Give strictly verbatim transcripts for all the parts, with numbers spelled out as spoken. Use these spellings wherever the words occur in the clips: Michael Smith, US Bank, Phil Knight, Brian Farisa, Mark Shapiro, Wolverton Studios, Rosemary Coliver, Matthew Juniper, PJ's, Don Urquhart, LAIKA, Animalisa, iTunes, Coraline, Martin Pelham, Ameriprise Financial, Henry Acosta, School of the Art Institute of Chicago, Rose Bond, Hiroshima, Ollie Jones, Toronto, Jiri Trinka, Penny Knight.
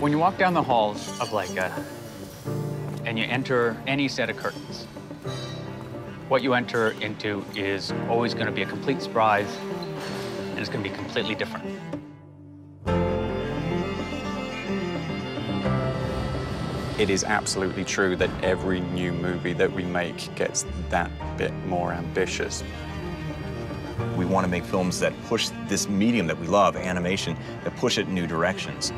When you walk down the halls of LAIKA and you enter any set of curtains, what you enter into is always going to be a complete surprise, and it's going to be completely different. It is absolutely true that every new movie that we make gets that bit more ambitious. We want to make films that push this medium that we love, animation, that push it in new directions.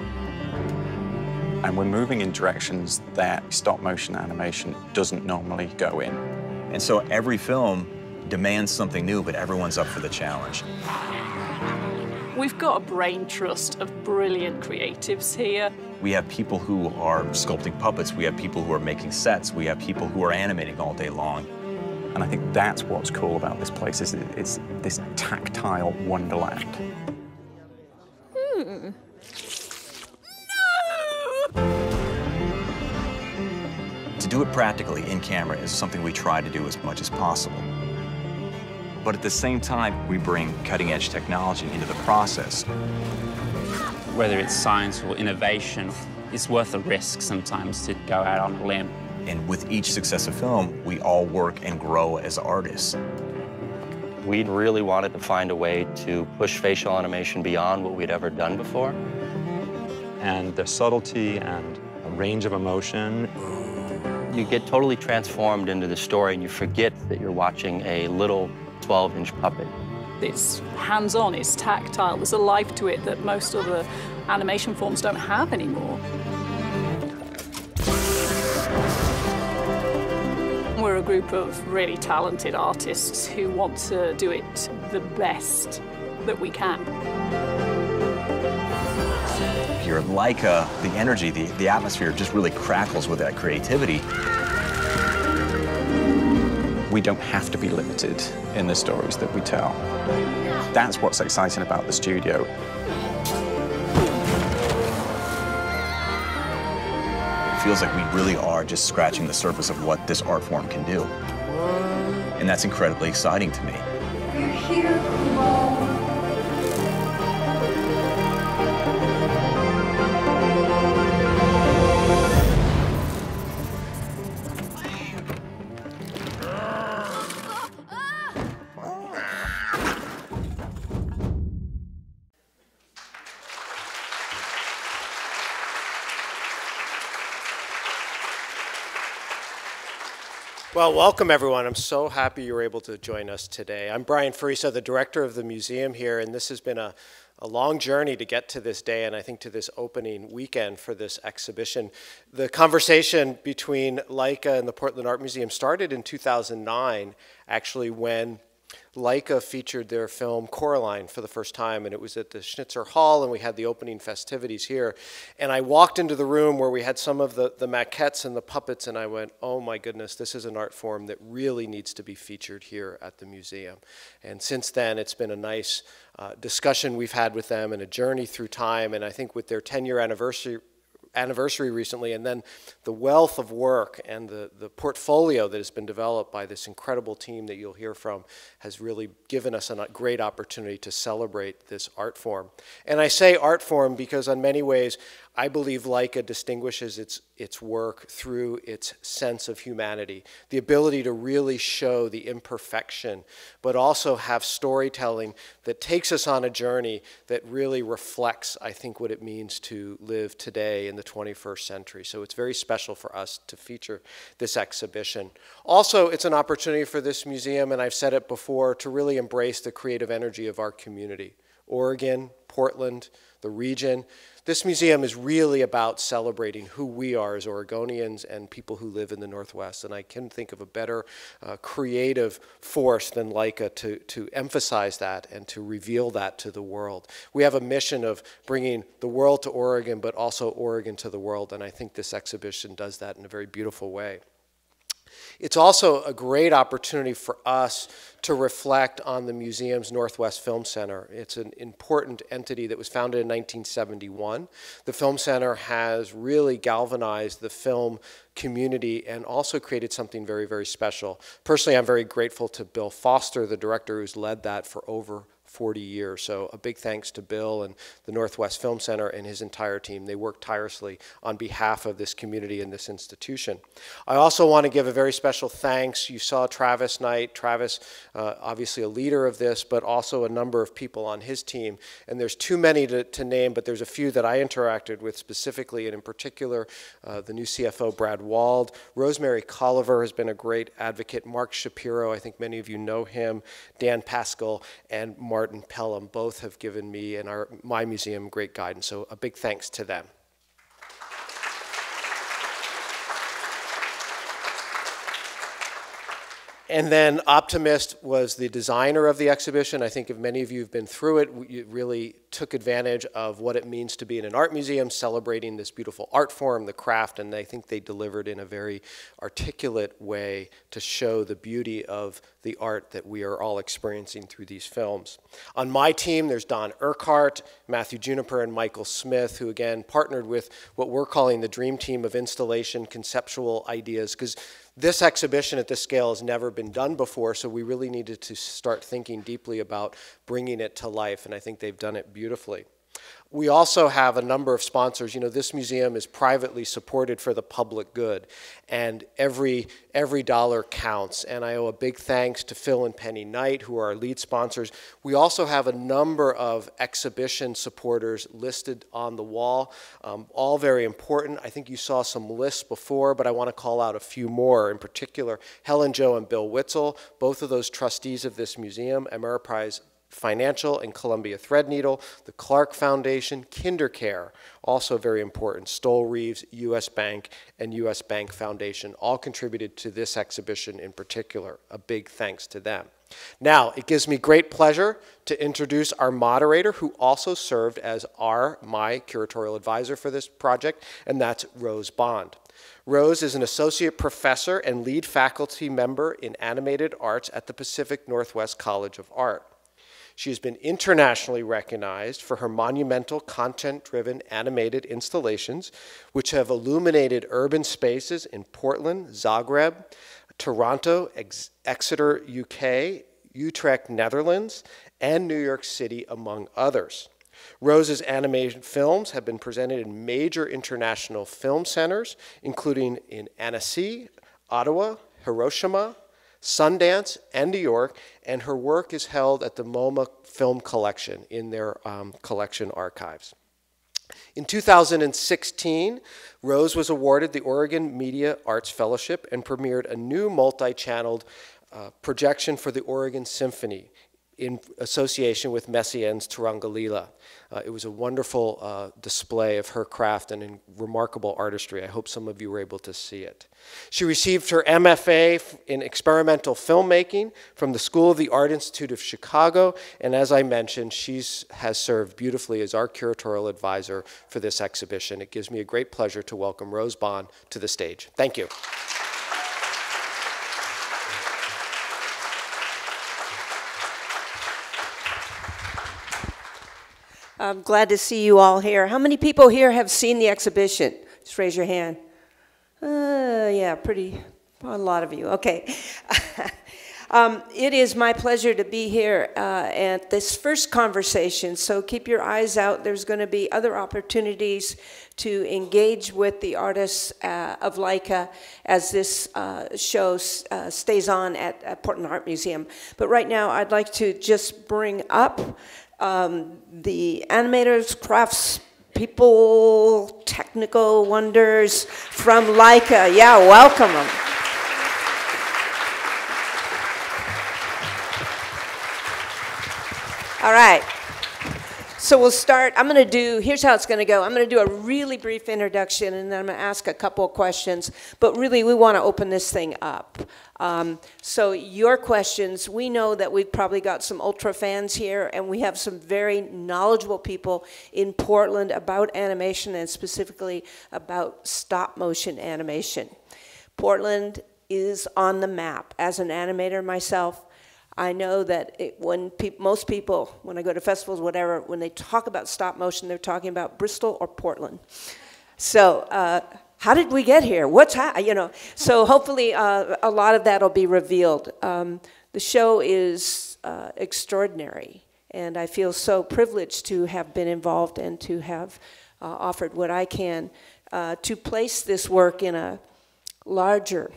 And we're moving in directions that stop-motion animation doesn't normally go in. And so every film demands something new, but everyone's up for the challenge. We've got a brain trust of brilliant creatives here. We have people who are sculpting puppets. We have people who are making sets. We have people who are animating all day long. And I think that's what's cool about this place, is it's this tactile wonderland. Hmm. Do it practically in camera is something we try to do as much as possible. But at the same time, we bring cutting-edge technology into the process. Whether it's science or innovation, it's worth the risk sometimes to go out on a limb. And with each successive film, we all work and grow as artists. We'd really wanted to find a way to push facial animation beyond what we'd ever done before. And the subtlety and a range of emotion. You get totally transformed into the story and you forget that you're watching a little twelve-inch puppet. It's hands-on, it's tactile, there's a life to it that most other animation forms don't have anymore. We're a group of really talented artists who want to do it the best that we can. Here, LAIKA, the energy, the, the atmosphere just really crackles with that creativity. We don't have to be limited in the stories that we tell. That's what's exciting about the studio. It feels like we really are just scratching the surface of what this art form can do. And that's incredibly exciting to me. You're here. Well, welcome everyone. I'm so happy you were able to join us today. I'm Brian Farisa, the director of the museum here, and this has been a, a long journey to get to this day and I think to this opening weekend for this exhibition. The conversation between LAIKA and the Portland Art Museum started in two thousand nine, actually, when LAIKA featured their film Coraline for the first time, and it was at the Schnitzer Hall, and we had the opening festivities here. And I walked into the room where we had some of the, the maquettes and the puppets, and I went, oh my goodness, this is an art form that really needs to be featured here at the museum. And since then, it's been a nice uh, discussion we've had with them and a journey through time, and I think with their ten-year anniversary anniversary recently, and then the wealth of work and the, the portfolio that has been developed by this incredible team that you'll hear from has really given us a great opportunity to celebrate this art form. And I say art form because in many ways, I believe LAIKA distinguishes its, its work through its sense of humanity, the ability to really show the imperfection, but also have storytelling that takes us on a journey that really reflects, I think, what it means to live today in the twenty-first century. So it's very special for us to feature this exhibition. Also, it's an opportunity for this museum, and I've said it before, to really embrace the creative energy of our community. Oregon, Portland, the region. This museum is really about celebrating who we are as Oregonians and people who live in the Northwest, and I couldn't think of a better uh, creative force than LAIKA to, to emphasize that and to reveal that to the world. We have a mission of bringing the world to Oregon, but also Oregon to the world, and I think this exhibition does that in a very beautiful way. It's also a great opportunity for us to reflect on the museum's Northwest Film Center. It's an important entity that was founded in nineteen seventy-one. The Film Center has really galvanized the film community and also created something very, very special. Personally, I'm very grateful to Bill Foster, the director who's led that for over forty years. So a big thanks to Bill and the Northwest Film Center and his entire team. They worked tirelessly on behalf of this community and this institution. I also want to give a very special thanks. You saw Travis Knight. Travis, uh, obviously a leader of this, but also a number of people on his team. And there's too many to, to name, but there's a few that I interacted with specifically, and in particular, uh, the new C F O, Brad Wald. Rosemary Coliver has been a great advocate. Mark Shapiro, I think many of you know him. Dan Pascal and Mark Martin Pelham, both have given me and our, my museum great guidance, so a big thanks to them. And then Optimist was the designer of the exhibition. I think if many of you have been through it, you really took advantage of what it means to be in an art museum, celebrating this beautiful art form, the craft, and I think they delivered in a very articulate way to show the beauty of the art that we are all experiencing through these films. On my team, there's Don Urquhart, Matthew Juniper, and Michael Smith, who again partnered with what we're calling the dream team of installation, conceptual ideas, because this exhibition at this scale has never been done before, so we really needed to start thinking deeply about bringing it to life, and I think they've done it beautifully. We also have a number of sponsors. You know, this museum is privately supported for the public good, and every, every dollar counts. And I owe a big thanks to Phil and Penny Knight, who are our lead sponsors. We also have a number of exhibition supporters listed on the wall, um, all very important. I think you saw some lists before, but I want to call out a few more. In particular, Helen Joe and Bill Witzel, both of those trustees of this museum, Ameriprise Financial and Columbia Threadneedle, the Clark Foundation, KinderCare, also very important, Stoll Reeves, U S Bank, and U S Bank Foundation all contributed to this exhibition in particular. A big thanks to them. Now, it gives me great pleasure to introduce our moderator, who also served as our, my curatorial advisor for this project, and that's Rose Bond. Rose is an associate professor and lead faculty member in animated arts at the Pacific Northwest College of Art. She has been internationally recognized for her monumental, content-driven animated installations, which have illuminated urban spaces in Portland, Zagreb, Toronto, Ex Exeter, U K, Utrecht, Netherlands, and New York City, among others. Rose's animation films have been presented in major international film centers, including in Annecy, Ottawa, Hiroshima, Sundance, and New York, and her work is held at the MoMA Film Collection in their um, collection archives. In two thousand sixteen, Rose was awarded the Oregon Media Arts Fellowship and premiered a new multi-channeled uh, projection for the Oregon Symphony in association with Messiaen's Tarangalila. Uh, it was a wonderful uh, display of her craft and in remarkable artistry. I hope some of you were able to see it. She received her M F A in experimental filmmaking from the School of the Art Institute of Chicago, and as I mentioned, she has served beautifully as our curatorial advisor for this exhibition. It gives me a great pleasure to welcome Rose Bond to the stage. Thank you. I'm glad to see you all here. How many people here have seen the exhibition? Just raise your hand. Uh, yeah, pretty, a lot of you. Okay. um, it is my pleasure to be here uh, at this first conversation, so keep your eyes out. There's going to be other opportunities to engage with the artists uh, of LAIKA as this uh, show uh, stays on at, at Portland Art Museum. But right now, I'd like to just bring up Um, the animators, crafts, people, technical wonders from LAIKA. Yeah, welcome them. All right. So we'll start. I'm going to do, here's how it's going to go. I'm going to do a really brief introduction, and then I'm going to ask a couple of questions. But really, we want to open this thing up. Um, so your questions, we know that we've probably got some ultra fans here, and we have some very knowledgeable people in Portland about animation, and specifically about stop motion animation. Portland is on the map. As an animator myself, I know that it, when pe most people, when I go to festivals, whatever, when they talk about stop motion, they're talking about Bristol or Portland. So uh, how did we get here? What's happening? You know, so hopefully uh, a lot of that will be revealed. Um, the show is uh, extraordinary. And I feel so privileged to have been involved and to have uh, offered what I can uh, to place this work in a larger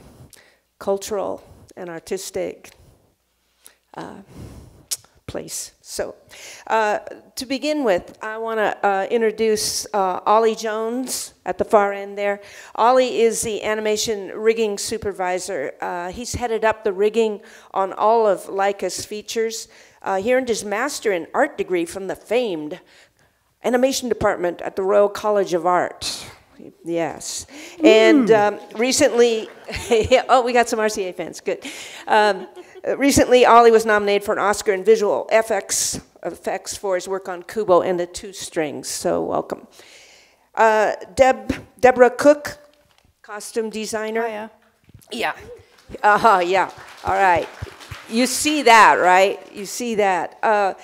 cultural and artistic uh, place. So uh, to begin with, I want to uh, introduce uh, Ollie Jones at the far end there. Ollie is the animation rigging supervisor. Uh, he's headed up the rigging on all of LAIKA's features. Uh, he earned his master in art degree from the famed animation department at the Royal College of Art. Yes. Mm. And um, recently, oh, we got some R C A fans, good. Um, recently, Ollie was nominated for an Oscar in visual F X effects for his work on Kubo and the Two Strings, so welcome. Uh, Deb, Deborah Cook, costume designer. Oh, yeah. Yeah. Uh-huh, yeah, all right. You see that, right? You see that. Uh,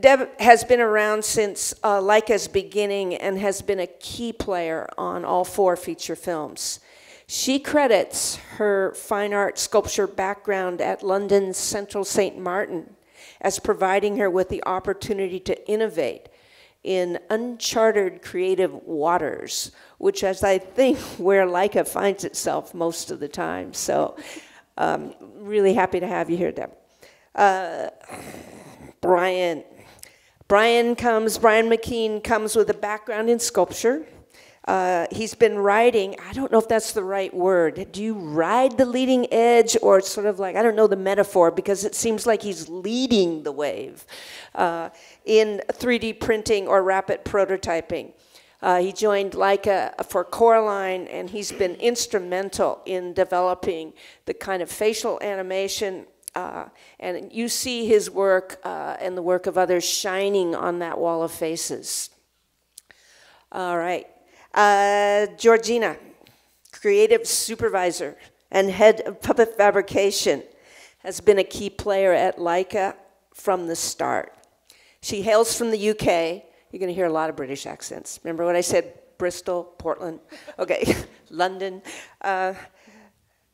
Deb has been around since uh, LAIKA's beginning and has been a key player on all four feature films. She credits her fine art sculpture background at London's Central Saint Martin as providing her with the opportunity to innovate in uncharted creative waters, which is, I think, where LAIKA finds itself most of the time. So. Um, really happy to have you here, Deb. Uh, Brian. Brian comes, Brian McLean comes with a background in sculpture. Uh, he's been riding, I don't know if that's the right word. Do you ride the leading edge, or it's sort of like, I don't know the metaphor, because it seems like he's leading the wave uh, in three D printing or rapid prototyping. Uh, he joined LAIKA for Coraline, and he's been instrumental in developing the kind of facial animation. Uh, and you see his work uh, and the work of others shining on that wall of faces. All right. Uh, Georgina, creative supervisor and head of puppet fabrication, has been a key player at LAIKA from the start. She hails from the U K. You're going to hear a lot of British accents. Remember what I said? Bristol, Portland, okay, London. Uh,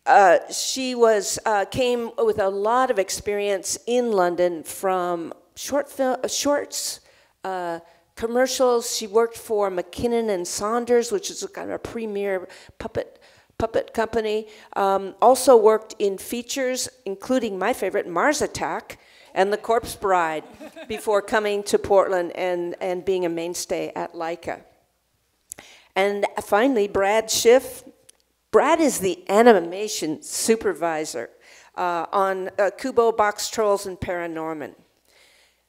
uh, she was uh, came with a lot of experience in London from short film, shorts, uh, commercials. She worked for McKinnon and Saunders, which is a kind of a premier puppet puppet company. Um, also worked in features, including my favorite, Mars Attack, and The Corpse Bride, before coming to Portland and, and being a mainstay at LAIKA. And finally, Brad Schiff. Brad is the animation supervisor uh, on uh, Kubo, Box Trolls, and ParaNorman.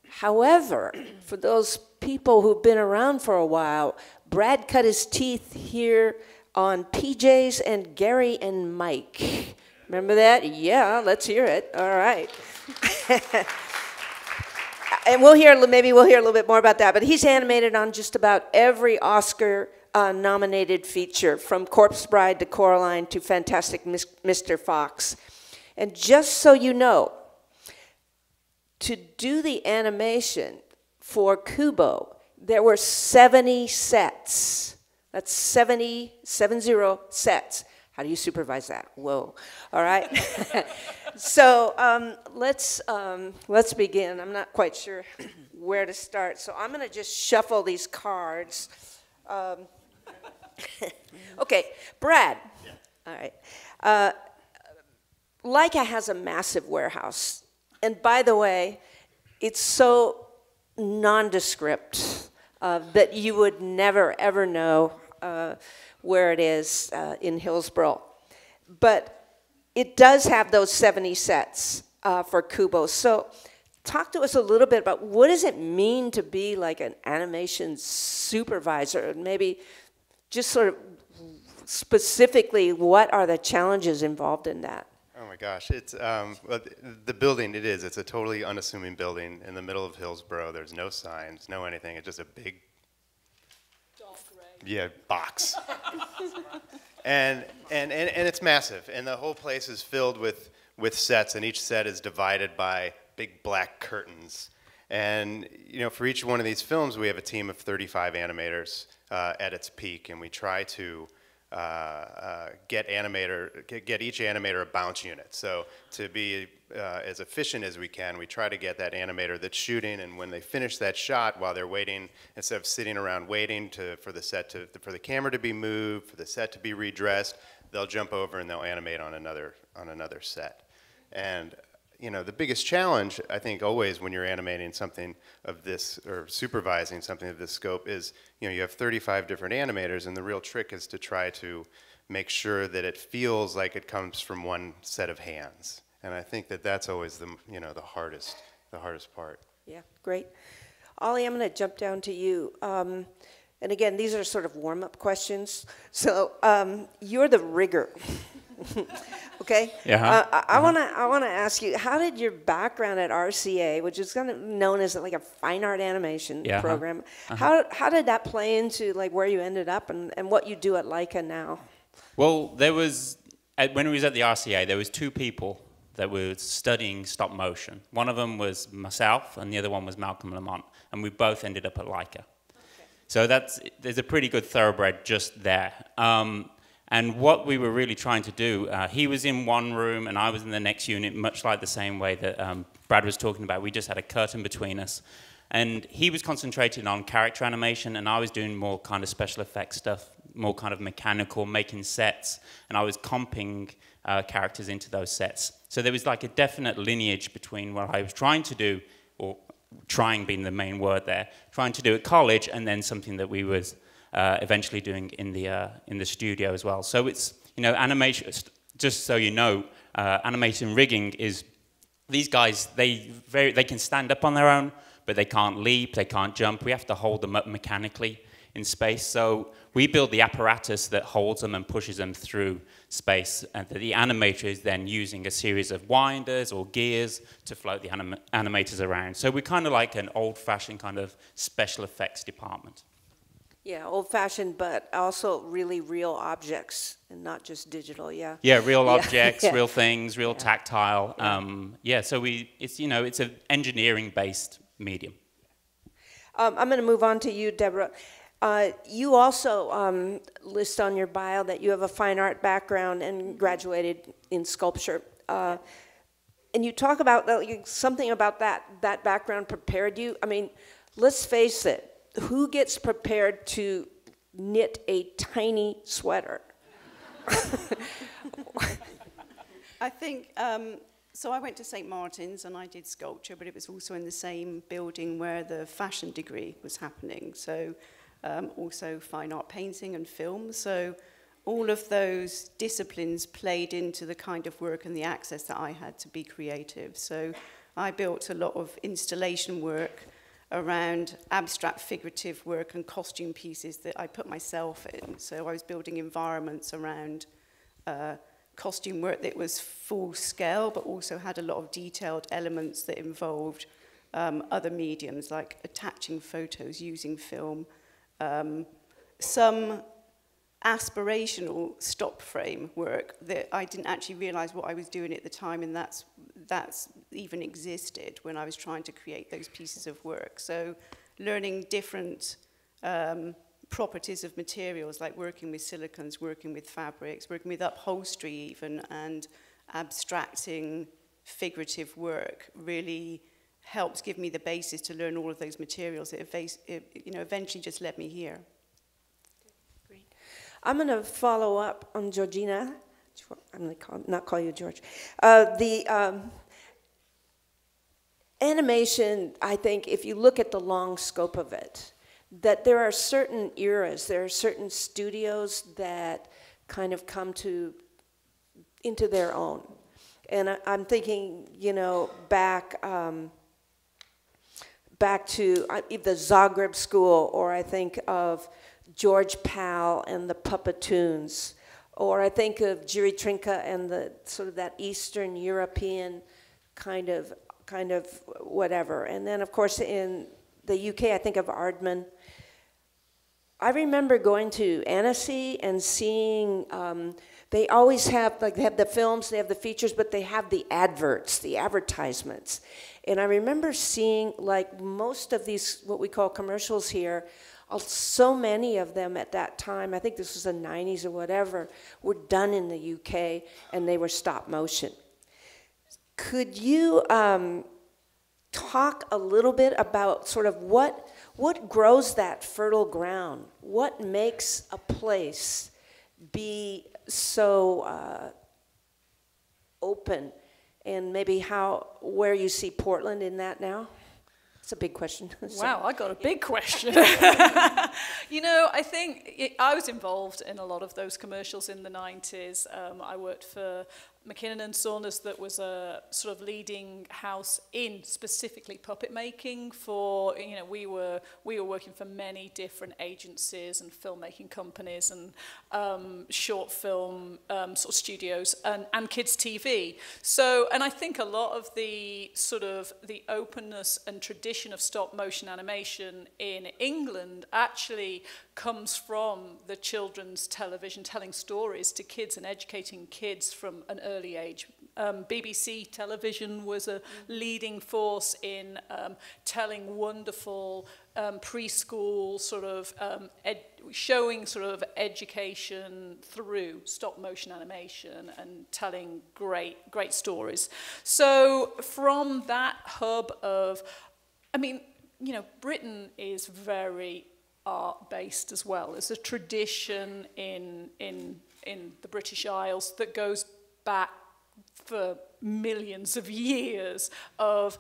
However, for those people who've been around for a while, Brad cut his teeth here on P J's and Gary and Mike. Remember that? Yeah, let's hear it. All right. And we'll hear, maybe we'll hear a little bit more about that, but he's animated on just about every Oscar uh, nominated feature, from Corpse Bride to Coraline to Fantastic Mister Fox. And just so you know, to do the animation for Kubo, there were seventy sets. That's seventy, seven zero sets. How do you supervise that? Whoa, all right. So um, let's, um, let's begin. I'm not quite sure where to start, so I'm gonna just shuffle these cards. Um, okay, Brad, yeah. All right. Uh, LAIKA has a massive warehouse, and by the way, it's so nondescript uh, that you would never, ever know uh, where it is uh, in Hillsborough. But it does have those seventy sets uh, for Kubo. So talk to us a little bit about what does it mean to be like an animation supervisor, and maybe just sort of specifically what are the challenges involved in that? Oh my gosh, it's um, the building it is. It's a totally unassuming building in the middle of Hillsborough. There's no signs, no anything. It's just a big, yeah, box. and, and, and, and it's massive, and the whole place is filled with, with sets, and each set is divided by big black curtains. And you know, for each one of these films, we have a team of thirty-five animators uh, at its peak, and we try to uh, uh, get animator, get each animator a bounce unit. So to be uh, as efficient as we can, we try to get that animator that's shooting, and when they finish that shot, while they're waiting, instead of sitting around waiting to, for the set to, for the camera to be moved, for the set to be redressed, they'll jump over and they'll animate on another on another set. And you know, the biggest challenge, I think, always when you're animating something of this, or supervising something of this scope, is, you know, you have thirty-five different animators, and the real trick is to try to make sure that it feels like it comes from one set of hands. And I think that that's always the, you know, the hardest, the hardest part. Yeah, great. Ollie, I'm going to jump down to you. Um, and again, these are sort of warm-up questions. So um, you're the rigger. Okay. Yeah. Uh, I, I uh-huh. wanna I wanna ask you, how did your background at R C A, which is kind of known as like a fine art animation yeah, program, uh-huh. how how did that play into like where you ended up and, and what you do at LAIKA now? Well, there was at, when we was at the R C A, there was two people that were studying stop motion. One of them was myself, and the other one was Malcolm Lamont, and we both ended up at LAIKA. Okay. So that's there's a pretty good thoroughbred just there. Um, And what we were really trying to do, uh, he was in one room and I was in the next unit, much like the same way that um, Brad was talking about. We just had a curtain between us. And he was concentrating on character animation, and I was doing more kind of special effects stuff, more kind of mechanical, making sets. And I was comping uh, characters into those sets. So there was like a definite lineage between what I was trying to do, or trying being the main word there, trying to do at college, and then something that we was... Uh, eventually doing in the uh, in the studio as well. So it's, you know, animation, just so you know, uh, animation rigging is, these guys, they very they can stand up on their own, but they can't leap, they can't jump. We have to hold them up mechanically in space. So we build the apparatus that holds them and pushes them through space, and the animator is then using a series of winders or gears to float the anim animators around. So we're kind of like an old-fashioned kind of special effects department. Yeah, old-fashioned, but also really real objects, and not just digital. Yeah. Yeah, real yeah. objects, yeah. real things, real yeah. tactile. Yeah. Um, yeah. So we, it's you know, it's an engineering-based medium. Um, I'm going to move on to you, Deborah. Uh, you also um, list on your bio that you have a fine art background and graduated in sculpture. Uh, and you talk about uh, something about that that background prepared you. I mean, let's face it. Who gets prepared to knit a tiny sweater? I think, um, so I went to Saint Martin's and I did sculpture, but it was also in the same building where the fashion degree was happening. So um, also fine art painting and film. So all of those disciplines played into the kind of work and the access that I had to be creative. So I built a lot of installation work around abstract figurative work and costume pieces that I put myself in. So I was building environments around uh, costume work that was full scale, but also had a lot of detailed elements that involved um, other mediums, like attaching photos, using film, um, some aspirational stop frame work that I didn't actually realize what I was doing at the time, and that's that's even existed when I was trying to create those pieces of work. So learning different um, properties of materials, like working with silicons, working with fabrics, working with upholstery even, and abstracting figurative work really helps give me the basis to learn all of those materials. It, it you know, eventually just led me here. Great. I'm going to follow up on Georgina. I'm going to call, not call you George. Uh, the um, animation, I think, if you look at the long scope of it, that there are certain eras, there are certain studios that kind of come to into their own. And I, I'm thinking, you know, back um, back to uh, the Zagreb school, or I think of George Pal and the Puppetoons. Or I think of Jiri Trinka and the sort of that Eastern European kind of kind of whatever. And then, of course, in the U K, I think of Aardman. I remember going to Annecy and seeing, um, they always have, like, they have the films, they have the features, but they have the adverts, the advertisements. And I remember seeing, like, most of these, what we call commercials here, so many of them at that time, I think this was the nineties or whatever, were done in the U K, and they were stop motion. Could you um, talk a little bit about sort of what, what grows that fertile ground? What makes a place be so uh, open, and maybe how, where you see Portland in that now? It's a big question. So. Wow, I got a big question. You know, I think it, I was involved in a lot of those commercials in the nineties. Um, I worked for McKinnon and Saunders, that was a sort of leading house in specifically puppet making for, you know, we were we were working for many different agencies and filmmaking companies and um, short film um, sort of studios and, and kids T V. So, and I think a lot of the sort of the openness and tradition of stop motion animation in England actually comes from the children's television, telling stories to kids and educating kids from an early early age. Um, B B C television was a leading force in um, telling wonderful um, preschool sort of um, ed showing sort of education through stop motion animation and telling great great stories. So from that hub of, I mean, you know, Britain is very art-based as well. There's a tradition in in in the British Isles that goes back for millions of years of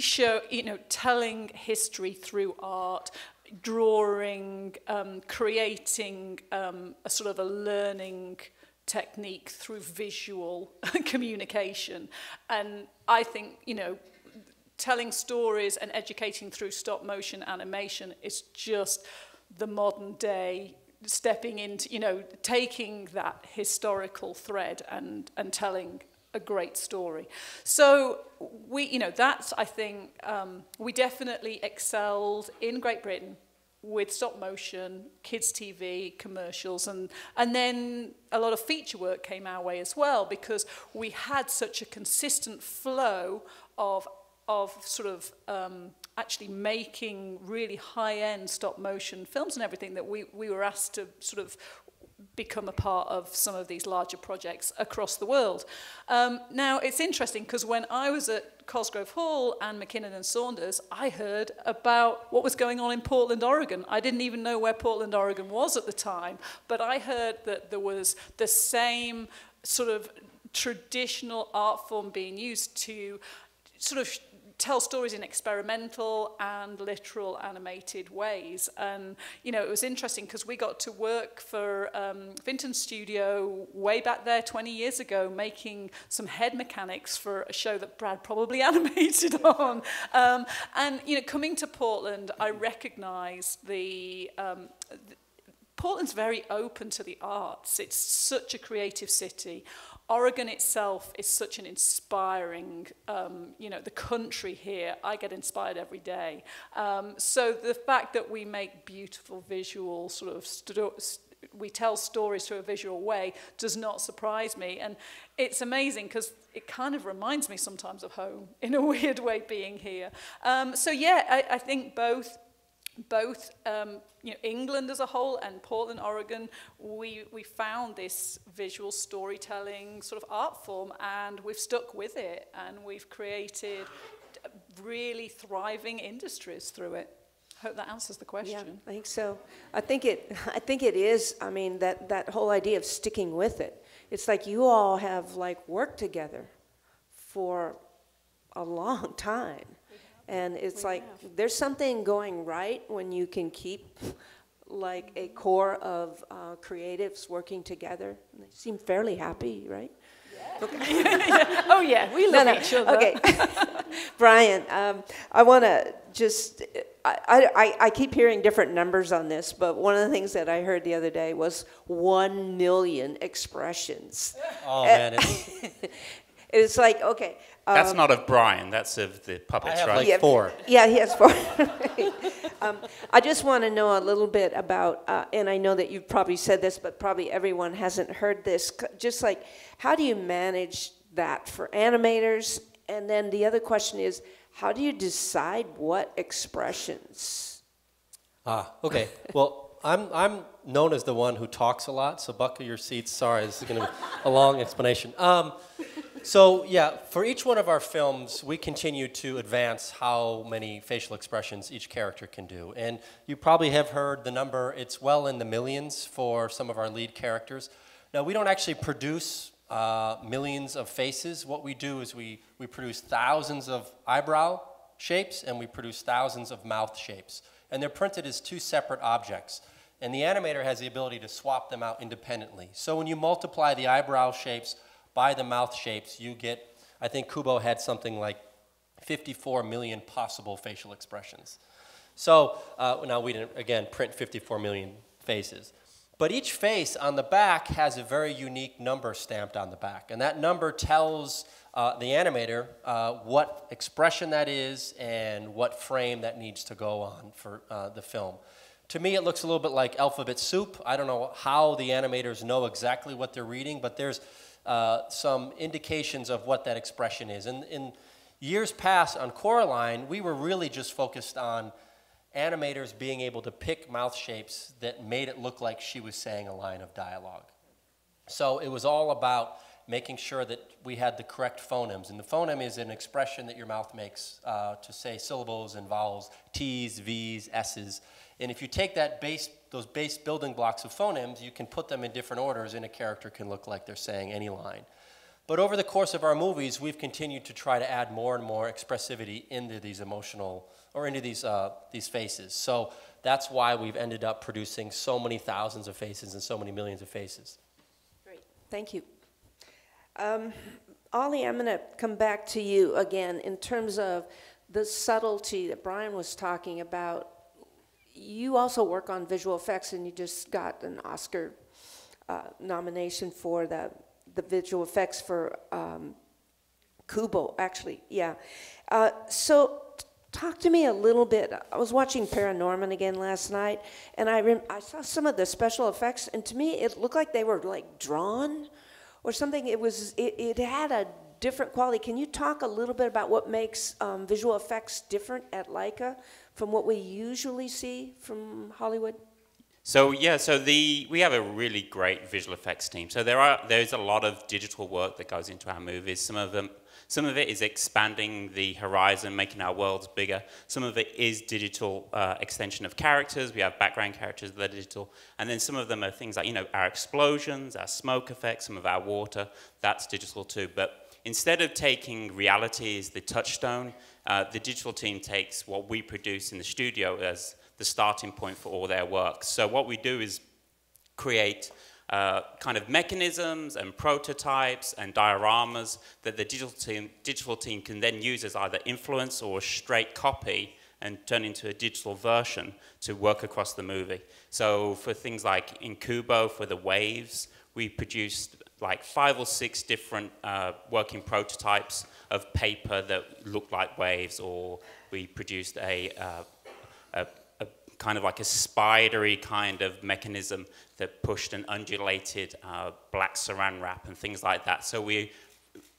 show, you know, telling history through art, drawing, um, creating um, a sort of a learning technique through visual communication. And I think, you know, telling stories and educating through stop motion animation is just the modern day stepping into, you know, taking that historical thread and, and telling a great story. So we, you know, that's, I think, um, we definitely excelled in Great Britain with stop motion, kids T V, commercials, and, and then a lot of feature work came our way as well, because we had such a consistent flow of of sort of um, actually making really high-end stop-motion films and everything, that we, we were asked to sort of become a part of some of these larger projects across the world. Um, now, it's interesting, because when I was at Cosgrove Hall and McKinnon and Saunders, I heard about what was going on in Portland, Oregon. I didn't even know where Portland, Oregon was at the time, but I heard that there was the same sort of traditional art form being used to sort of tell stories in experimental and literal animated ways. And, you know, it was interesting because we got to work for um, Vinton's studio way back there twenty years ago, making some head mechanics for a show that Brad probably animated on. Um, and, you know, coming to Portland, I recognized the... Um, the Portland's very open to the arts. It's such a creative city. Oregon itself is such an inspiring, um, you know, the country here, I get inspired every day. Um, so the fact that we make beautiful visual sort of, stu we tell stories through a visual way does not surprise me. And it's amazing because it kind of reminds me sometimes of home in a weird way being here. Um, so yeah, I, I think both Both um, you know, England as a whole and Portland, Oregon, we, we found this visual storytelling sort of art form, and we've stuck with it, and we've created really thriving industries through it. Hope that answers the question. Yeah, I think so. I think it, I think it is, I mean, that, that whole idea of sticking with it. It's like you all have like worked together for a long time. And it's like, there's something going right when you can keep like a core of uh, creatives working together. And they seem fairly happy, right? Yeah. Okay. Yeah. Oh yeah, we love no, no. each other. Okay, Brian, um, I want to just, I, I, I keep hearing different numbers on this, but one of the things that I heard the other day was one million expressions. Oh man. It's, it's like, okay. That's um, not of Brian, that's of the puppets, right? Like yeah, four. Yeah, he has four. um, I just want to know a little bit about, uh, and I know that you've probably said this, but probably everyone hasn't heard this, just like, how do you manage that for animators? And then the other question is, how do you decide what expressions Ah, okay. Well, I'm, I'm known as the one who talks a lot, so buckle your seats. Sorry, this is going to be a long explanation. Um, so, yeah, for each one of our films, we continue to advance how many facial expressions each character can do. And you probably have heard the number. It's well in the millions for some of our lead characters. Now, we don't actually produce uh, millions of faces. What we do is we, we produce thousands of eyebrow shapes, and we produce thousands of mouth shapes. And they're printed as two separate objects. And the animator has the ability to swap them out independently. So when you multiply the eyebrow shapes by the mouth shapes, you get, I think Kubo had something like fifty-four million possible facial expressions. So uh, now we didn't, again, print fifty-four million faces. But each face on the back has a very unique number stamped on the back. And that number tells uh, the animator uh, what expression that is and what frame that needs to go on for uh, the film. To me, it looks a little bit like alphabet soup. I don't know how the animators know exactly what they're reading, but there's uh, some indications of what that expression is. And in years past on Coraline, we were really just focused on animators being able to pick mouth shapes that made it look like she was saying a line of dialogue. So it was all about making sure that we had the correct phonemes. And the phoneme is an expression that your mouth makes uh, to say syllables and vowels, T's, V's, S's. And if you take that base, those base building blocks of phonemes, you can put them in different orders and a character can look like they're saying any line. But over the course of our movies, we've continued to try to add more and more expressivity into these emotional, or into these, uh, these faces. So that's why we've ended up producing so many thousands of faces and so many millions of faces. Great, thank you. Um, Ollie, I'm gonna come back to you again in terms of the subtlety that Brian was talking about. You also work on visual effects, and you just got an Oscar uh, nomination for the, the visual effects for um, Kubo, actually, yeah. Uh, so talk to me a little bit. I was watching ParaNorman again last night, and I, rem I saw some of the special effects, and to me it looked like they were like drawn or something. It, was, it, it had a different quality. Can you talk a little bit about what makes um, visual effects different at LAIKA from what we usually see from Hollywood? So yeah, so the, we have a really great visual effects team. So there are, there's a lot of digital work that goes into our movies. Some of them, some of it is expanding the horizon, making our worlds bigger. Some of it is digital uh, extension of characters. We have background characters that are digital. And then some of them are things like, you know, our explosions, our smoke effects, some of our water, that's digital too. But instead of taking reality as the touchstone, Uh, the digital team takes what we produce in the studio as the starting point for all their work. So what we do is create uh, kind of mechanisms and prototypes and dioramas that the digital team, digital team can then use as either influence or a straight copy and turn into a digital version to work across the movie. So for things like in Kubo, for the waves, we produced like five or six different uh, working prototypes of paper that looked like waves, or we produced a, uh, a, a kind of like a spidery kind of mechanism that pushed an undulated uh, black saran wrap and things like that. So we're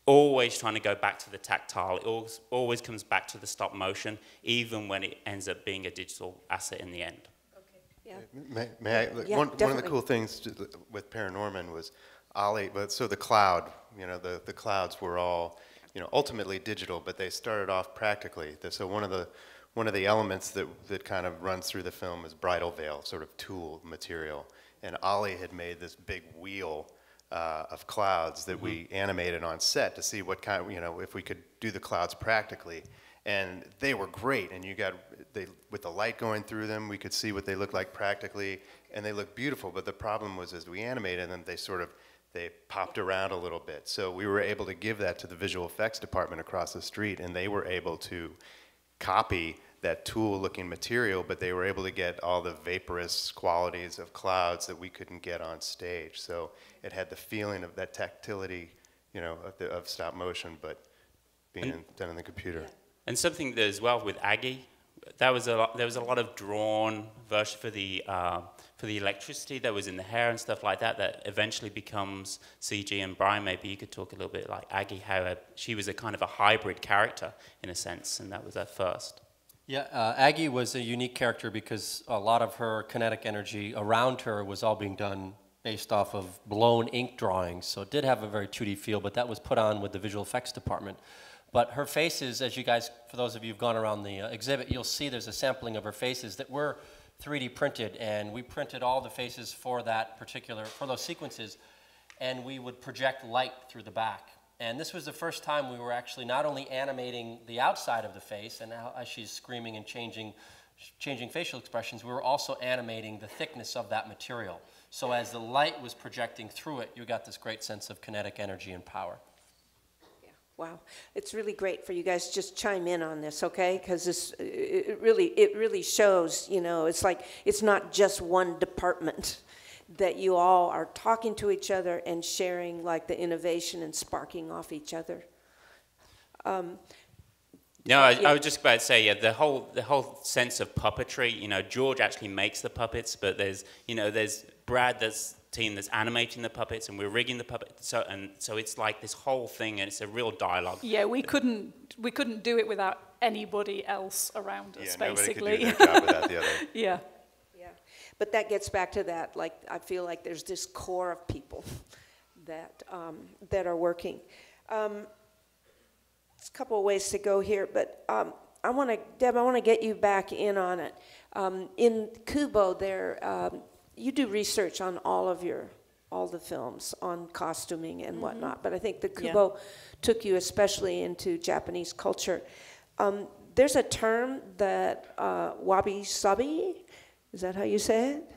always trying to go back to the tactile. It always comes back to the stop motion, even when it ends up being a digital asset in the end. Okay. Yeah. May, may I, look, yeah, one, one of the cool things with ParaNorman was Ollie, but so the cloud, you know, the, the clouds were all, you know, ultimately digital, but they started off practically. So one of the, one of the elements that, that kind of runs through the film is bridal veil, sort of tool material. And Ollie had made this big wheel uh, of clouds that mm-hmm. we animated on set to see what kind, you know, if we could do the clouds practically. And they were great, and you got, they, with the light going through them, we could see what they looked like practically, and they looked beautiful, but the problem was as we animated them, they sort of, they popped around a little bit. So we were able to give that to the visual effects department across the street, and they were able to copy that tool-looking material, but they were able to get all the vaporous qualities of clouds that we couldn't get on stage. So it had the feeling of that tactility, you know, of, the, of stop motion, but being and, done on the computer. And something that as well with Aggie, that was a lot, there was a lot of drawn version for the uh, for the electricity that was in the hair and stuff like that that eventually becomes C G. And Brian, maybe you could talk a little bit like Aggie, how a, she was a kind of a hybrid character in a sense, and that was her first. Yeah, uh, Aggie was a unique character because a lot of her kinetic energy around her was all being done based off of blown ink drawings. So it did have a very two D feel, but that was put on with the visual effects department. But her faces, as you guys, for those of you who've gone around the uh, exhibit, you'll see there's a sampling of her faces that were three D printed, and we printed all the faces for that particular, for those sequences, and we would project light through the back. And this was the first time we were actually not only animating the outside of the face and how she's screaming and changing, changing facial expressions, we were also animating the thickness of that material. So as the light was projecting through it, you got this great sense of kinetic energy and power. Yeah. Wow. It's really great for you guys to just chime in on this, okay? Because this, it really, it really shows, you know, it's like it's not just one department. That you all are talking to each other and sharing like the innovation and sparking off each other. Um, no, I, yeah. I was just about to say, yeah, the whole the whole sense of puppetry. You know, George actually makes the puppets, but there's you know there's Brad, there's team that's animating the puppets, and we're rigging the puppets. So and so it's like this whole thing, and it's a real dialogue. Yeah, we couldn't we couldn't do it without anybody else around us, yeah, basically. Nobody could do their job without the other. Yeah. But that gets back to that, like, I feel like there's this core of people that, um, that are working. Um, there's a couple of ways to go here, but um, I want to, Deb, I want to get you back in on it. Um, in Kubo there, um, you do research on all of your, all the films on costuming and mm-hmm. whatnot, but I think the Kubo yeah. took you especially into Japanese culture. Um, there's a term that uh, wabi-sabi, is that how you say it?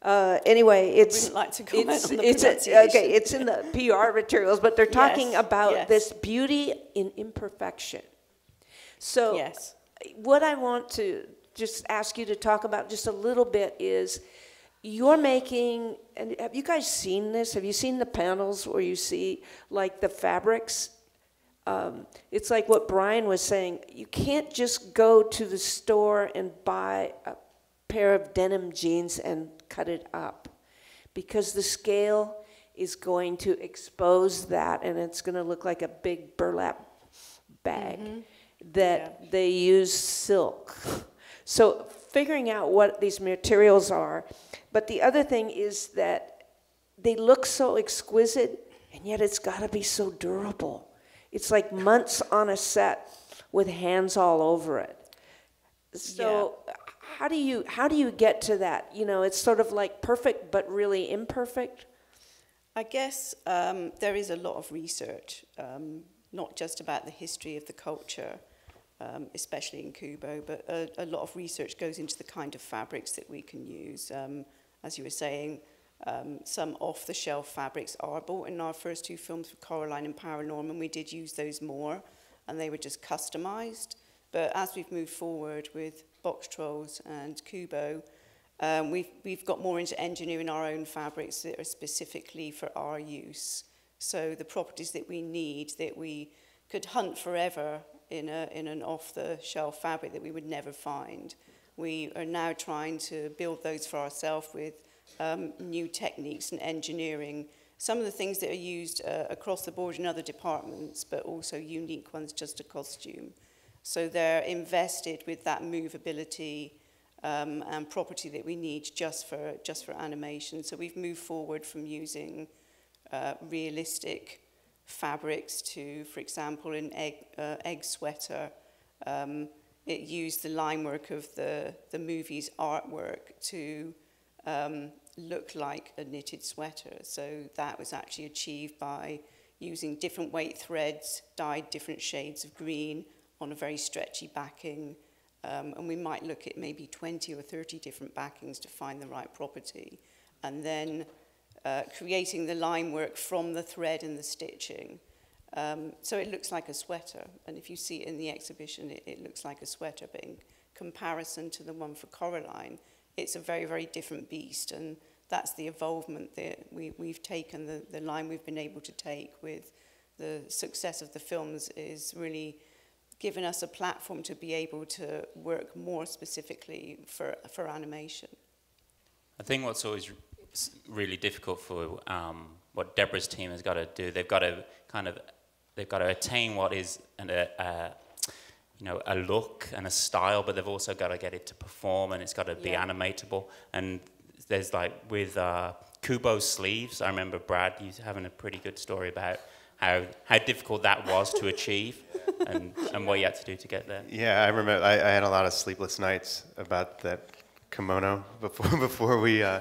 Uh, anyway, it's... I wouldn't like to comment it's, on the it's pronunciation. A, okay, it's in the P R materials, but they're talking yes, about yes. this beauty in imperfection. So yes. what I want to just ask you to talk about just a little bit is you're making... and have you guys seen this? Have you seen the panels where you see, like, the fabrics? Um, it's like what Brian was saying. You can't just go to the store and buy... a pair of denim jeans and cut it up because the scale is going to expose that and it's going to look like a big burlap bag mm-hmm. that yeah. they use silk. So figuring out what these materials are. But the other thing is that they look so exquisite and yet it's got to be so durable. It's like months on a set with hands all over it. So. Yeah. How do you how do you get to that? You know, it's sort of like perfect but really imperfect. I guess um, there is a lot of research, um, not just about the history of the culture, um, especially in Kubo, but a, a lot of research goes into the kind of fabrics that we can use. Um, as you were saying, um, some off-the-shelf fabrics are bought in our first two films, with Coraline and ParaNorman. We did use those more, and they were just customized. But as we've moved forward with Box Trolls and Kubo, um, we've, we've got more into engineering our own fabrics that are specifically for our use. So the properties that we need, that we could hunt forever in, a, in an off-the-shelf fabric that we would never find. We are now trying to build those for ourselves with um, new techniques and engineering. Some of the things that are used uh, across the board in other departments, but also unique ones just to costume. So they're invested with that movability um, and property that we need just for, just for animation. So we've moved forward from using uh, realistic fabrics to, for example, an egg, uh, egg sweater. Um, it used the line work of the, the movie's artwork to um, look like a knitted sweater. So that was actually achieved by using different weight threads, dyed different shades of green, on a very stretchy backing, um, and we might look at maybe twenty or thirty different backings to find the right property, and then uh, creating the line work from the thread and the stitching. Um, so it looks like a sweater, and if you see it in the exhibition, it, it looks like a sweater, but in comparison to the one for Coraline, it's a very, very different beast, and that's the evolvement that we, we've taken, the, the line we've been able to take with the success of the films is really given us a platform to be able to work more specifically for, for animation. I think what's always really difficult for um, what Deborah's team has got to do, they've got to kind of, they've got to attain what is an, a, a, you know, a look and a style, but they've also got to get it to perform, and it's got to be yeah. animatable. And there's like with uh, Kubo's sleeves, I remember Brad you having a pretty good story about how how difficult that was to achieve, and and what you had to do to get there. Yeah, I remember I, I had a lot of sleepless nights about that kimono before before we uh,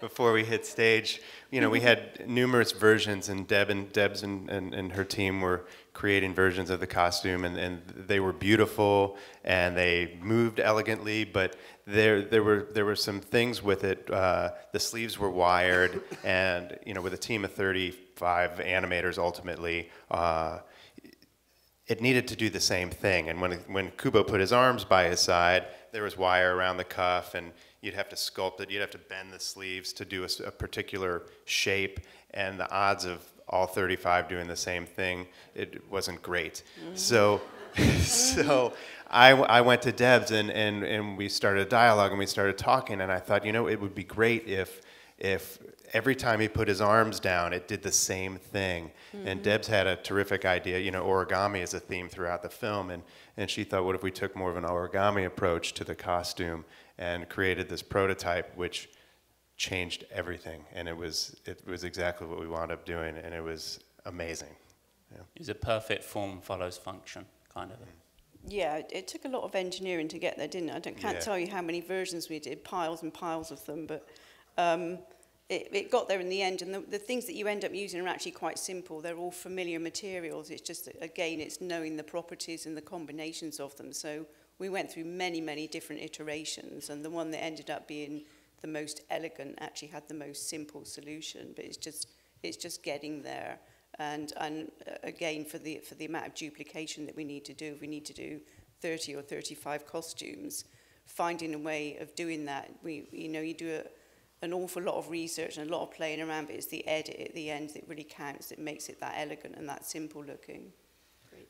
before we hit stage. You know, we had numerous versions, and Deb and Deb's and, and, and her team were creating versions of the costume, and, and they were beautiful and they moved elegantly, but there there were there were some things with it. Uh, the sleeves were wired, and you know, with a team of thirty-five animators ultimately, uh, it needed to do the same thing. And when when Kubo put his arms by his side, there was wire around the cuff, and you'd have to sculpt it, you'd have to bend the sleeves to do a, a particular shape, and the odds of all thirty-five doing the same thing, it wasn't great. Mm. So so I, I went to Deb's, and, and, and we started a dialogue, and we started talking, and I thought, you know, it would be great if, if every time he put his arms down, it did the same thing. Mm-hmm. And Deb's had a terrific idea. You know, origami is a theme throughout the film, and, and she thought, what if we took more of an origami approach to the costume and created this prototype, which changed everything, and it was it was exactly what we wound up doing, and it was amazing. Yeah. It was a perfect form follows function, kind of. Yeah, it took a lot of engineering to get there, didn't it? I don't, can't yeah. tell you how many versions we did, piles and piles of them, but um, it, it got there in the end, and the, the things that you end up using are actually quite simple. They're all familiar materials. It's just, again, it's knowing the properties and the combinations of them. So we went through many, many different iterations, and the one that ended up being the most elegant actually had the most simple solution, but it's just it's just getting there. And and again, for the for the amount of duplication that we need to do, if we need to do thirty or thirty-five costumes, finding a way of doing that. We you know you do a, an awful lot of research and a lot of playing around, but it's the edit at the end that really counts, that makes it that elegant and that simple looking.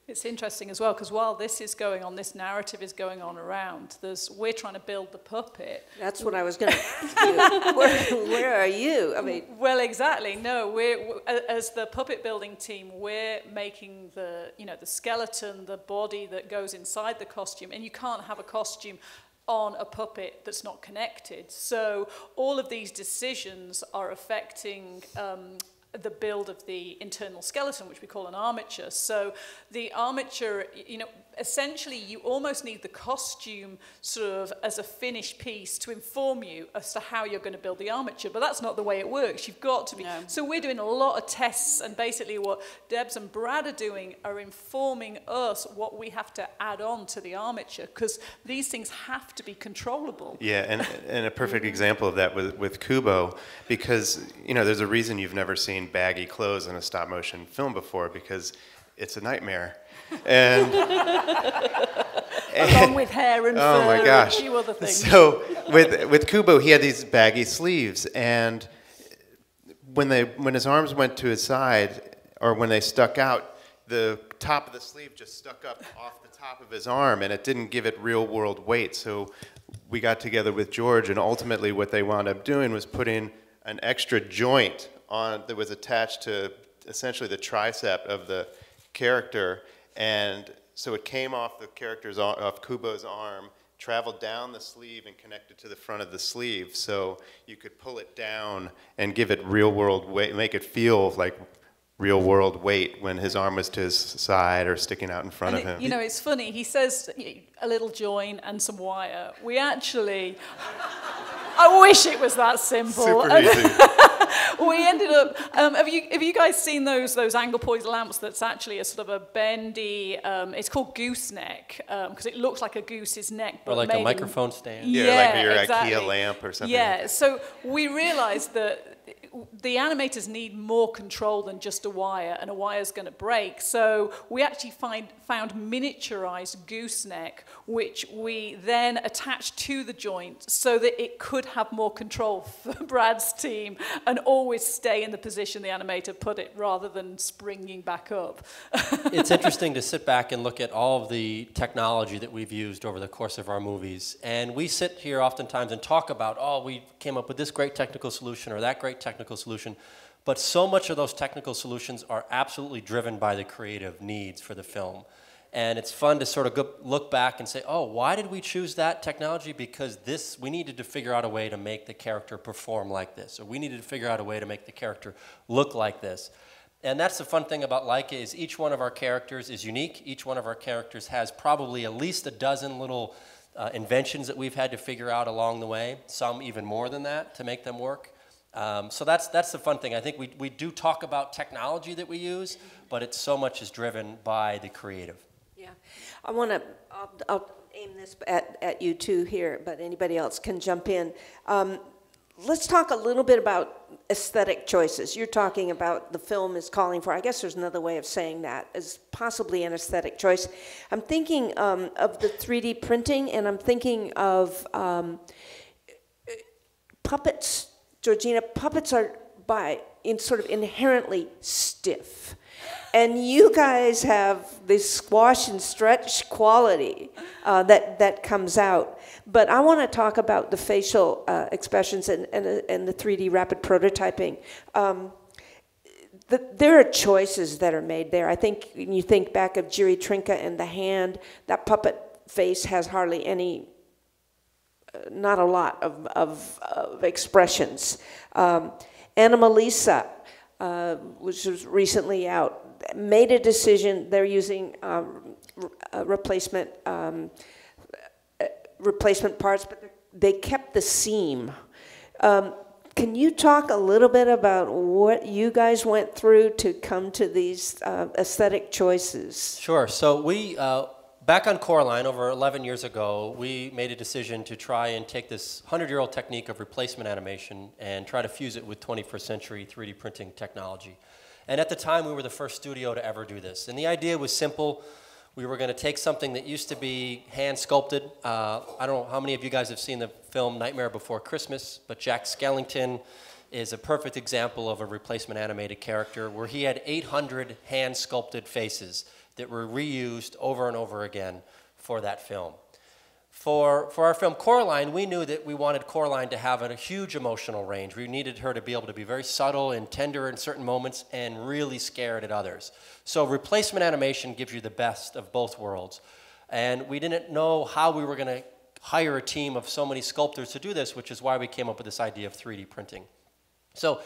It's interesting as well, because while this is going on, this narrative is going on around. There's, we're trying to build the puppet. That's what I was going to do. Where, where are you? I mean, well, exactly. No, we're as the puppet building team, we're making the you know the skeleton, the body that goes inside the costume, and you can't have a costume on a puppet that's not connected. So all of these decisions are affecting. Um, the build of the internal skeleton, which we call an armature. So the armature, you know, essentially you almost need the costume sort of as a finished piece to inform you as to how you're going to build the armature, but that's not the way it works. You've got to be. No. So we're doing a lot of tests, and basically what Debs and Brad are doing are informing us what we have to add on to the armature, because these things have to be controllable. Yeah, and, and a perfect example of that with, with Kubo, because, you know, there's a reason you've never seen baggy clothes in a stop motion film before, because it's a nightmare. And, and along with hair and oh fur my gosh. And a few other things. So with with Kubo, he had these baggy sleeves, and when they when his arms went to his side, or when they stuck out, the top of the sleeve just stuck up off the top of his arm, and it didn't give it real world weight. So we got together with George, and ultimately what they wound up doing was putting an extra joint on, that was attached to essentially the tricep of the character, and so it came off the character's, off Kubo's arm, traveled down the sleeve and connected to the front of the sleeve, so you could pull it down and give it real world weight, make it feel like real world weight when his arm was to his side or sticking out in front and of it, him. You know, it's funny, he says a little joint and some wire. We actually, I wish it was that simple. Super easy. We ended up, um, have, you, have you guys seen those those angle poise lamps that's actually a sort of a bendy, um, it's called gooseneck, because um, it looks like a goose's neck. But or like a microphone in, stand. Yeah, yeah, like your exactly. IKEA lamp or something. Yeah, like so we realized that the animators need more control than just a wire, and a wire's going to break. So we actually find, found miniaturized gooseneck, which we then attached to the joint so that it could have more control for Brad's team and always stay in the position the animator put it, rather than springing back up. It's interesting to sit back and look at all of the technology that we've used over the course of our movies. And we sit here oftentimes and talk about, oh, we came up with this great technical solution or that great technical solution, but so much of those technical solutions are absolutely driven by the creative needs for the film. And it's fun to sort of go, look back and say, oh, why did we choose that technology? Because this, we needed to figure out a way to make the character perform like this. Or we needed to figure out a way to make the character look like this. And that's the fun thing about LAIKA, is each one of our characters is unique. Each one of our characters has probably at least a dozen little uh, inventions that we've had to figure out along the way, some even more than that, to make them work. Um, so that's, that's the fun thing. I think we, we do talk about technology that we use, but it's so much is driven by the creative. Yeah, I want to, I'll, I'll aim this at, at you two here, but anybody else can jump in. Um, Let's talk a little bit about aesthetic choices. You're talking about the film is calling for, I guess there's another way of saying that, is possibly an aesthetic choice. I'm thinking um, of the three D printing, and I'm thinking of um, puppets. Georgina, puppets are by in sort of inherently stiff. And you guys have this squash and stretch quality uh, that, that comes out. But I want to talk about the facial uh, expressions and, and, and the three D rapid prototyping. Um, the, there are choices that are made there. I think when you think back of Jiri Trinka and the hand, that puppet face has hardly any, uh, not a lot of, of, of expressions. Um, Animalisa, uh, which was recently out, made a decision. They're using uh, re uh, replacement um, uh, replacement parts, but they kept the seam. Um, can you talk a little bit about what you guys went through to come to these uh, aesthetic choices? Sure. So we, uh, back on Coraline over eleven years ago, we made a decision to try and take this hundred-year-old technique of replacement animation and try to fuse it with twenty-first century three D printing technology. And at the time, we were the first studio to ever do this. And the idea was simple. We were going to take something that used to be hand-sculpted. Uh, I don't know how many of you guys have seen the film Nightmare Before Christmas, but Jack Skellington is a perfect example of a replacement animated character where he had eight hundred hand-sculpted faces that were reused over and over again for that film. For, for our film Coraline, we knew that we wanted Coraline to have a huge emotional range. We needed her to be able to be very subtle and tender in certain moments and really scared at others. So replacement animation gives you the best of both worlds. And we didn't know how we were going to hire a team of so many sculptors to do this, which is why we came up with this idea of three D printing. So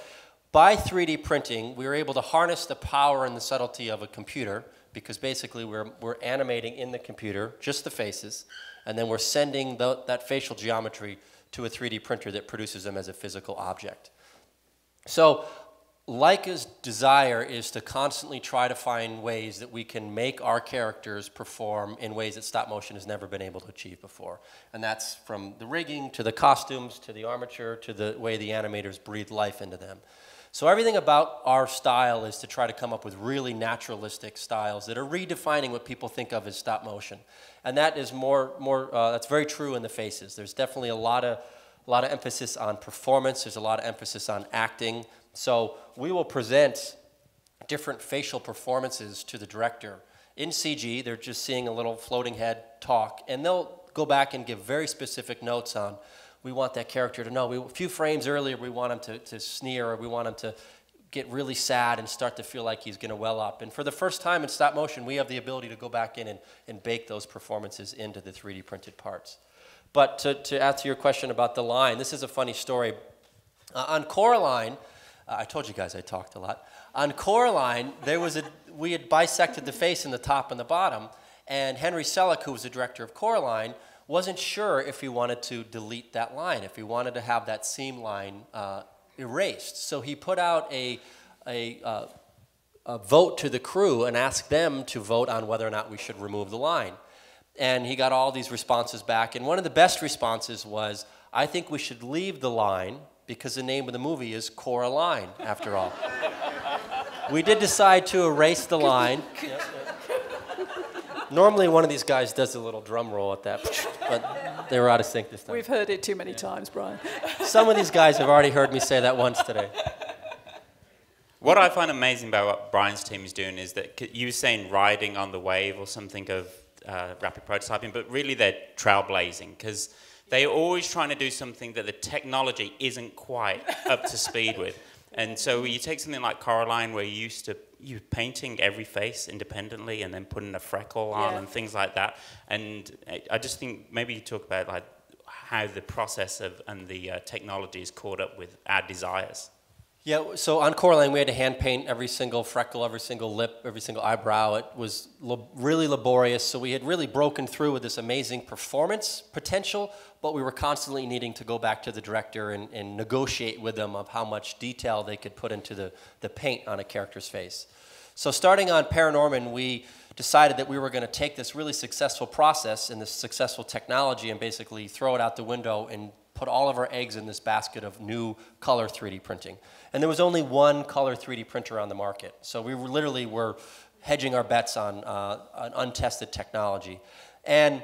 by three D printing, we were able to harness the power and the subtlety of a computer, because basically we're, we're animating in the computer just the faces, and then we're sending the, that facial geometry to a three D printer that produces them as a physical object. So LAIKA's desire is to constantly try to find ways that we can make our characters perform in ways that stop motion has never been able to achieve before. And that's from the rigging, to the costumes, to the armature, to the way the animators breathe life into them. So everything about our style is to try to come up with really naturalistic styles that are redefining what people think of as stop motion. And that is more, more uh, that's very true in the faces. There's definitely a lot of, a lot of emphasis on performance. There's a lot of emphasis on acting. So we will present different facial performances to the director. In C G, they're just seeing a little floating head talk, and they'll go back and give very specific notes on, we want that character to know. We, a few frames earlier, we want him to, to sneer, or we want him to get really sad and start to feel like he's going to well up. And for the first time in stop motion, we have the ability to go back in and, and bake those performances into the three D printed parts. But to, to answer your question about the line, this is a funny story. Uh, on Coraline, uh, I told you guys I talked a lot. On Coraline, there was a, we had bisected the face in the top and the bottom, and Henry Selick, who was the director of Coraline, wasn't sure if he wanted to delete that line, if he wanted to have that seam line uh, erased. So he put out a, a, uh, a vote to the crew and asked them to vote on whether or not we should remove the line. And he got all these responses back. And one of the best responses was, I think we should leave the line because the name of the movie is Coraline, after all. We did decide to erase the line. Yep, yep. Normally one of these guys does a little drum roll at that, but they were out of sync this time. We've heard it too many yeah. times, Brian. Some of these guys have already heard me say that once today. What I find amazing about what Brian's team is doing is that you were saying riding on the wave or something of uh, rapid prototyping, but really they're trailblazing because they're always trying to do something that the technology isn't quite up to speed with. And so you take something like Coraline, where you used to you're painting every face independently and then putting a freckle on yeah. and things like that. And I just think maybe you talk about like how the process of and the uh, technology is caught up with our desires. Yeah, so on Coraline, we had to hand paint every single freckle, every single lip, every single eyebrow. It was lab- really laborious, so we had really broken through with this amazing performance potential, but we were constantly needing to go back to the director and, and negotiate with them of how much detail they could put into the, the paint on a character's face. So starting on ParaNorman, we decided that we were going to take this really successful process and this successful technology and basically throw it out the window and put all of our eggs in this basket of new color three D printing. And there was only one color three D printer on the market. So we were literally were hedging our bets on uh, an untested technology. And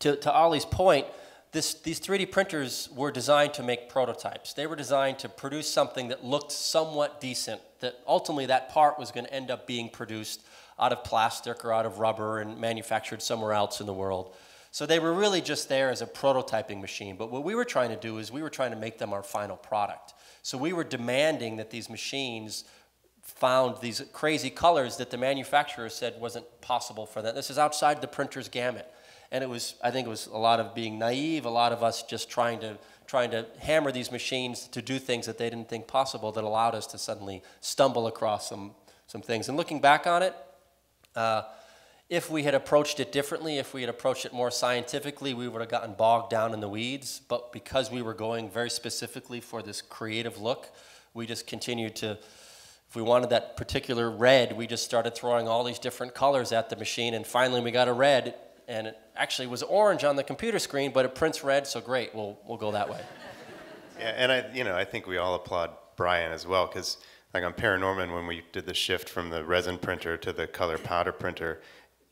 to, to Ollie's point, this, these three D printers were designed to make prototypes. They were designed to produce something that looked somewhat decent, that ultimately that part was going to end up being produced out of plastic or out of rubber and manufactured somewhere else in the world. So they were really just there as a prototyping machine. But what we were trying to do is we were trying to make them our final product. So we were demanding that these machines found these crazy colors that the manufacturer said wasn't possible for them. This is outside the printer's gamut. And it was, I think it was a lot of being naive, a lot of us just trying to, trying to hammer these machines to do things that they didn't think possible that allowed us to suddenly stumble across some, some things. And looking back on it, uh, if we had approached it differently, if we had approached it more scientifically, we would have gotten bogged down in the weeds. But because we were going very specifically for this creative look, we just continued to, if we wanted that particular red, we just started throwing all these different colors at the machine. And finally, we got a red. And it actually was orange on the computer screen, but it prints red, so great, we'll, we'll go that way. Yeah, and I, you know, I think we all applaud Brian as well, because like on ParaNorman, when we did the shift from the resin printer to the color powder printer,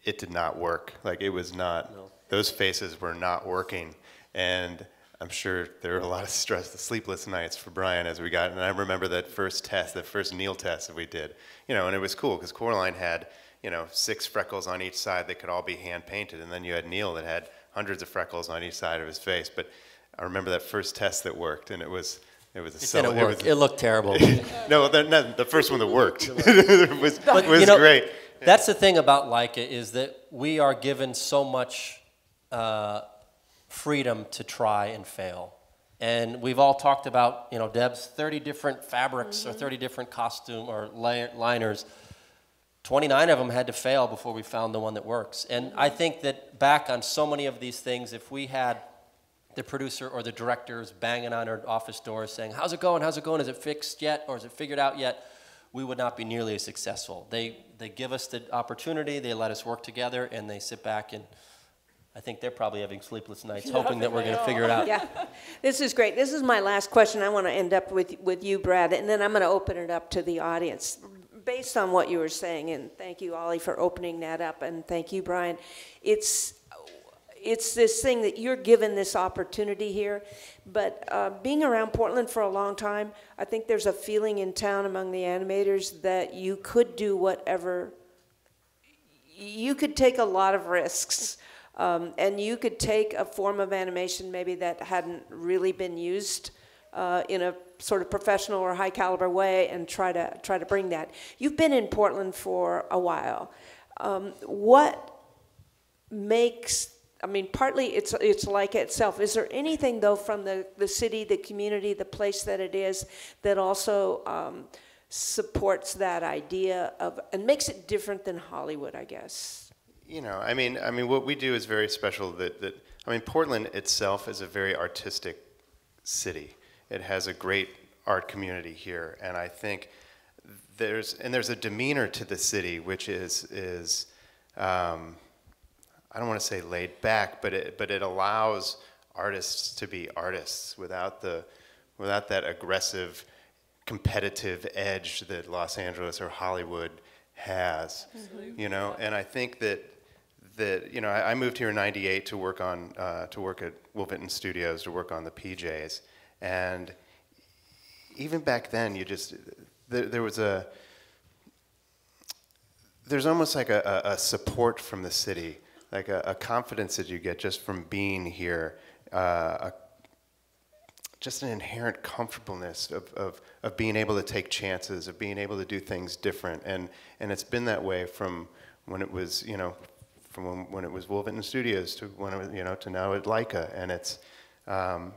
it did not work. Like it was not, no. Those faces were not working. And I'm sure there were a lot of stress, sleepless nights for Brian as we got, and I remember that first test, that first Neil test that we did. You know, and it was cool because Coraline had, you know, six freckles on each side that could all be hand painted. And then you had Neil that had hundreds of freckles on each side of his face. But I remember that first test that worked, and it was, it was a it didn't work. It, was, it looked terrible. no, the, no, the first one that worked it was, but, was you know, great. That's the thing about LAIKA is that we are given so much uh, freedom to try and fail. And we've all talked about, you know, Deb's thirty different fabrics mm-hmm. or thirty different costume or liners. twenty-nine of them had to fail before we found the one that works. And mm-hmm. I think that back on so many of these things, if we had the producer or the directors banging on our office doors saying, how's it going, how's it going, is it fixed yet or is it figured out yet, we would not be nearly as successful. They, they give us the opportunity, they let us work together, and they sit back and I think they're probably having sleepless nights hoping that we're going to figure it out. Yeah. This is great. This is my last question. I want to end up with, with you, Brad, and then I'm going to open it up to the audience. Based on what you were saying, and thank you, Ollie, for opening that up, and thank you, Brian, it's, it's this thing that you're given this opportunity here, but uh, being around Portland for a long time, I think there's a feeling in town among the animators that you could do whatever, you could take a lot of risks, um, and you could take a form of animation maybe that hadn't really been used Uh, in a sort of professional or high caliber way and try to try to bring that. You've been in Portland for a while. Um, what makes, I mean, partly it's, it's LAIKA itself. Is there anything though from the, the city, the community, the place that it is that also um, supports that idea of, and makes it different than Hollywood, I guess? You know, I mean, I mean, what we do is very special that, that I mean, Portland itself is a very artistic city. It has a great art community here, and I think there's and there's a demeanor to the city which is is um, I don't want to say laid back, but it but it allows artists to be artists without the without that aggressive, competitive edge that Los Angeles or Hollywood has, mm-hmm. you know. And I think that that you know I, I moved here in ninety-eight to work on uh, to work at Wolverton Studios to work on the P Js. And even back then, you just, there, there was a, there's almost like a, a support from the city, like a, a confidence that you get just from being here, uh, a, just an inherent comfortableness of, of, of being able to take chances, of being able to do things different. And, and it's been that way from when it was, you know, from when, when it was Wolverton Studios to when it was, you know, to now at LAIKA. And it's, um,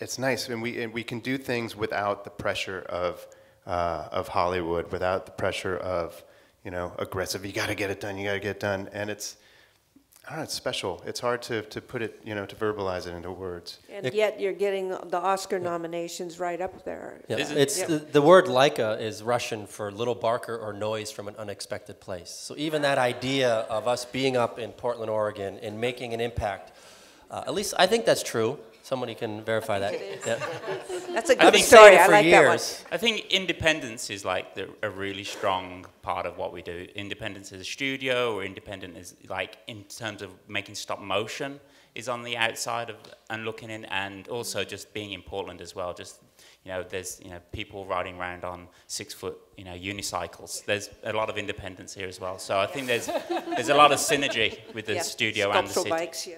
it's nice. And we, and we can do things without the pressure of, uh, of Hollywood, without the pressure of, you know, aggressive, you gotta get it done, you gotta get it done. And it's, I don't know, it's special. It's hard to, to put it, you know, to verbalize it into words. And it, yet you're getting the Oscar yeah. nominations right up there. Yeah. Yeah. It's, yeah. The, the word LAIKA is Russian for little barker or noise from an unexpected place. So even that idea of us being up in Portland, Oregon and making an impact, uh, at least I think that's true. Somebody can verify that. Yeah. That's a good story. I like that one. I think independence is like the, a really strong part of what we do. Independence as a studio, or independent is like in terms of making stop motion is on the outside of and looking in, and also just being in Portland as well. Just you know, there's you know people riding around on six foot you know unicycles. There's a lot of independence here as well. So I think there's there's a lot of synergy with the yeah. studio and the city. Bikes, yeah.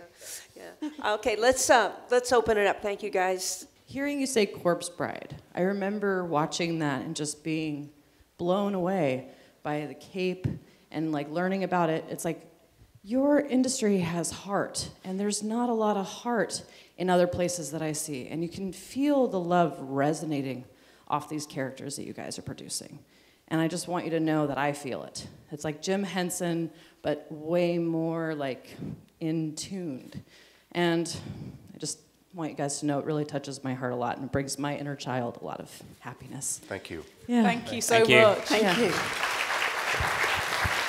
Yeah. Okay, let's, uh, let's open it up. Thank you, guys. Hearing you say Corpse Bride, I remember watching that and just being blown away by the cape and like learning about it. It's like, your industry has heart, and there's not a lot of heart in other places that I see. And you can feel the love resonating off these characters that you guys are producing. And I just want you to know that I feel it. It's like Jim Henson, but way more like in tuned. And I just want you guys to know it really touches my heart a lot, and it brings my inner child a lot of happiness. Thank you. Yeah. Thank you so Thank you. much. Thank yeah.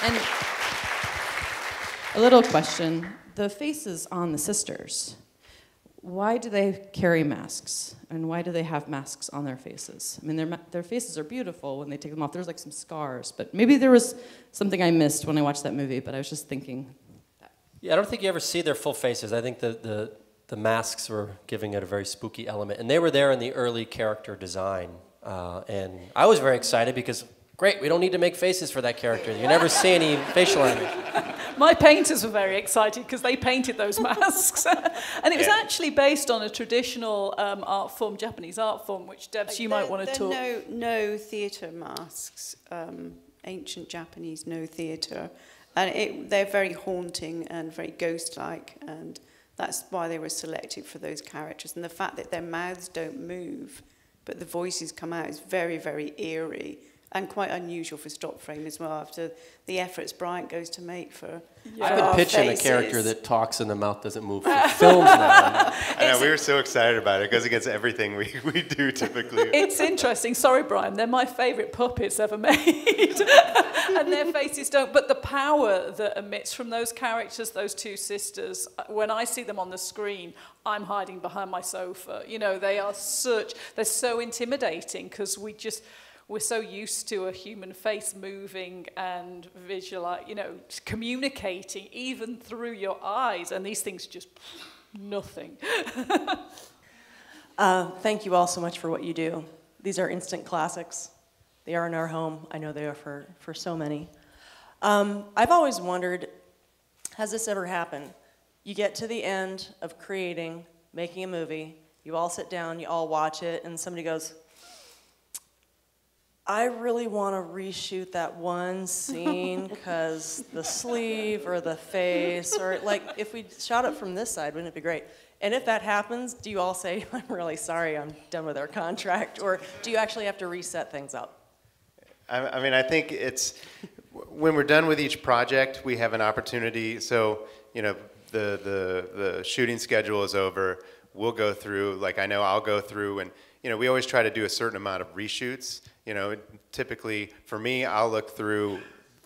you. And a little question. The faces on the sisters, why do they carry masks? And why do they have masks on their faces? I mean, their, their faces are beautiful when they take them off. There's like some scars, but maybe there was something I missed when I watched that movie, but I was just thinking. Yeah, I don't think you ever see their full faces. I think the, the, the masks were giving it a very spooky element. And they were there in the early character design. Uh, and I was very excited because, great, we don't need to make faces for that character. You never see any facial animation. My painters were very excited because they painted those masks. And it was yeah. actually based on a traditional um, art form, Japanese art form, which, Debs, like you there, might want to talk. No, no theatre masks, um, ancient Japanese no theatre. And it, they're very haunting and very ghost-like, and that's why they were selected for those characters. And the fact that their mouths don't move, but the voices come out is very, very eerie and quite unusual for stop frame as well, after the efforts Bryant goes to make for yeah. I've been pitching faces. A character that talks and the mouth doesn't move for films now. I know, we were so excited about it. It goes against everything we, we do typically. It's interesting. Sorry, Brian. They're my favourite puppets ever made. And their faces don't. But the power that emits from those characters, those two sisters, when I see them on the screen, I'm hiding behind my sofa. You know, they are such... They're so intimidating because we just... We're so used to a human face moving and visual, you know, communicating even through your eyes, and these things just nothing. uh, thank you all so much for what you do. These are instant classics. They are in our home. I know they are for, for so many. Um, I've always wondered, has this ever happened? You get to the end of creating, making a movie, you all sit down, you all watch it, and somebody goes, I really want to reshoot that one scene because the sleeve or the face, or like if we shot it from this side, wouldn't it be great? And if that happens, do you all say, I'm really sorry, I'm done with our contract, or do you actually have to reset things up? I, I mean, I think it's, when we're done with each project, we have an opportunity. So, you know, the, the, the shooting schedule is over. We'll go through, like I know I'll go through, and you know, we always try to do a certain amount of reshoots. You know, typically for me, I'll look through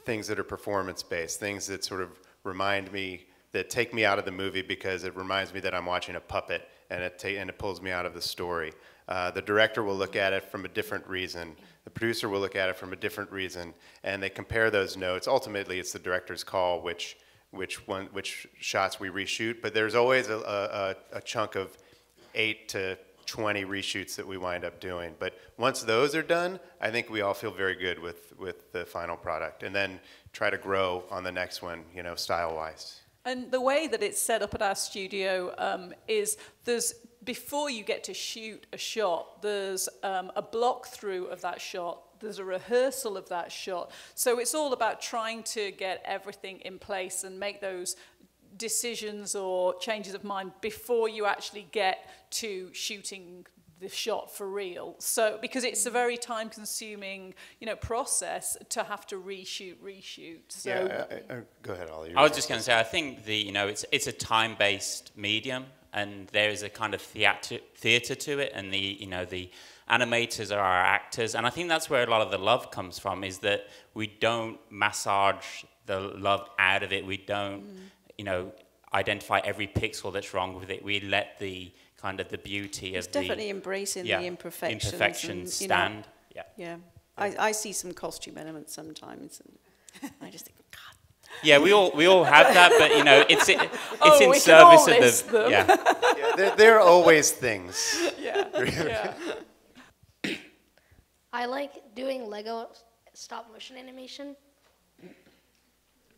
things that are performance-based, things that sort of remind me, that take me out of the movie because it reminds me that I'm watching a puppet, and it, ta and it pulls me out of the story. Uh, the director will look at it from a different reason. The producer will look at it from a different reason, and they compare those notes. Ultimately, it's the director's call which, which, one, which shots we reshoot, but there's always a, a, a chunk of eight to twenty reshoots that we wind up doing. But once those are done, I think we all feel very good with, with the final product, and then try to grow on the next one, you know, style-wise. And the way that it's set up at our studio um, is there's before you get to shoot a shot, there's um, a block through of that shot. There's a rehearsal of that shot. So it's all about trying to get everything in place and make those decisions or changes of mind before you actually get to shooting the shot for real. So, because it's a very time-consuming, you know, process to have to reshoot, reshoot. So yeah, I, I, I, go ahead, Ollie. I was just going to say, I think the, you know, it's it's a time-based medium, and there is a kind of theater theater to it, and the, you know, the animators are our actors, and I think that's where a lot of the love comes from, is that we don't massage the love out of it. We don't, mm. you know, identify every pixel that's wrong with it. We let the kind of the beauty it's of the... It's definitely embracing yeah, the imperfections. Imperfections and, stand. Know, yeah. Yeah. I, I see some costume elements sometimes, and I just think, God. Yeah, we all we all have that, but you know, it's it, it's oh, in we service can all list of the them. yeah. yeah there, there are always things. Yeah. yeah. I like doing Lego stop motion animation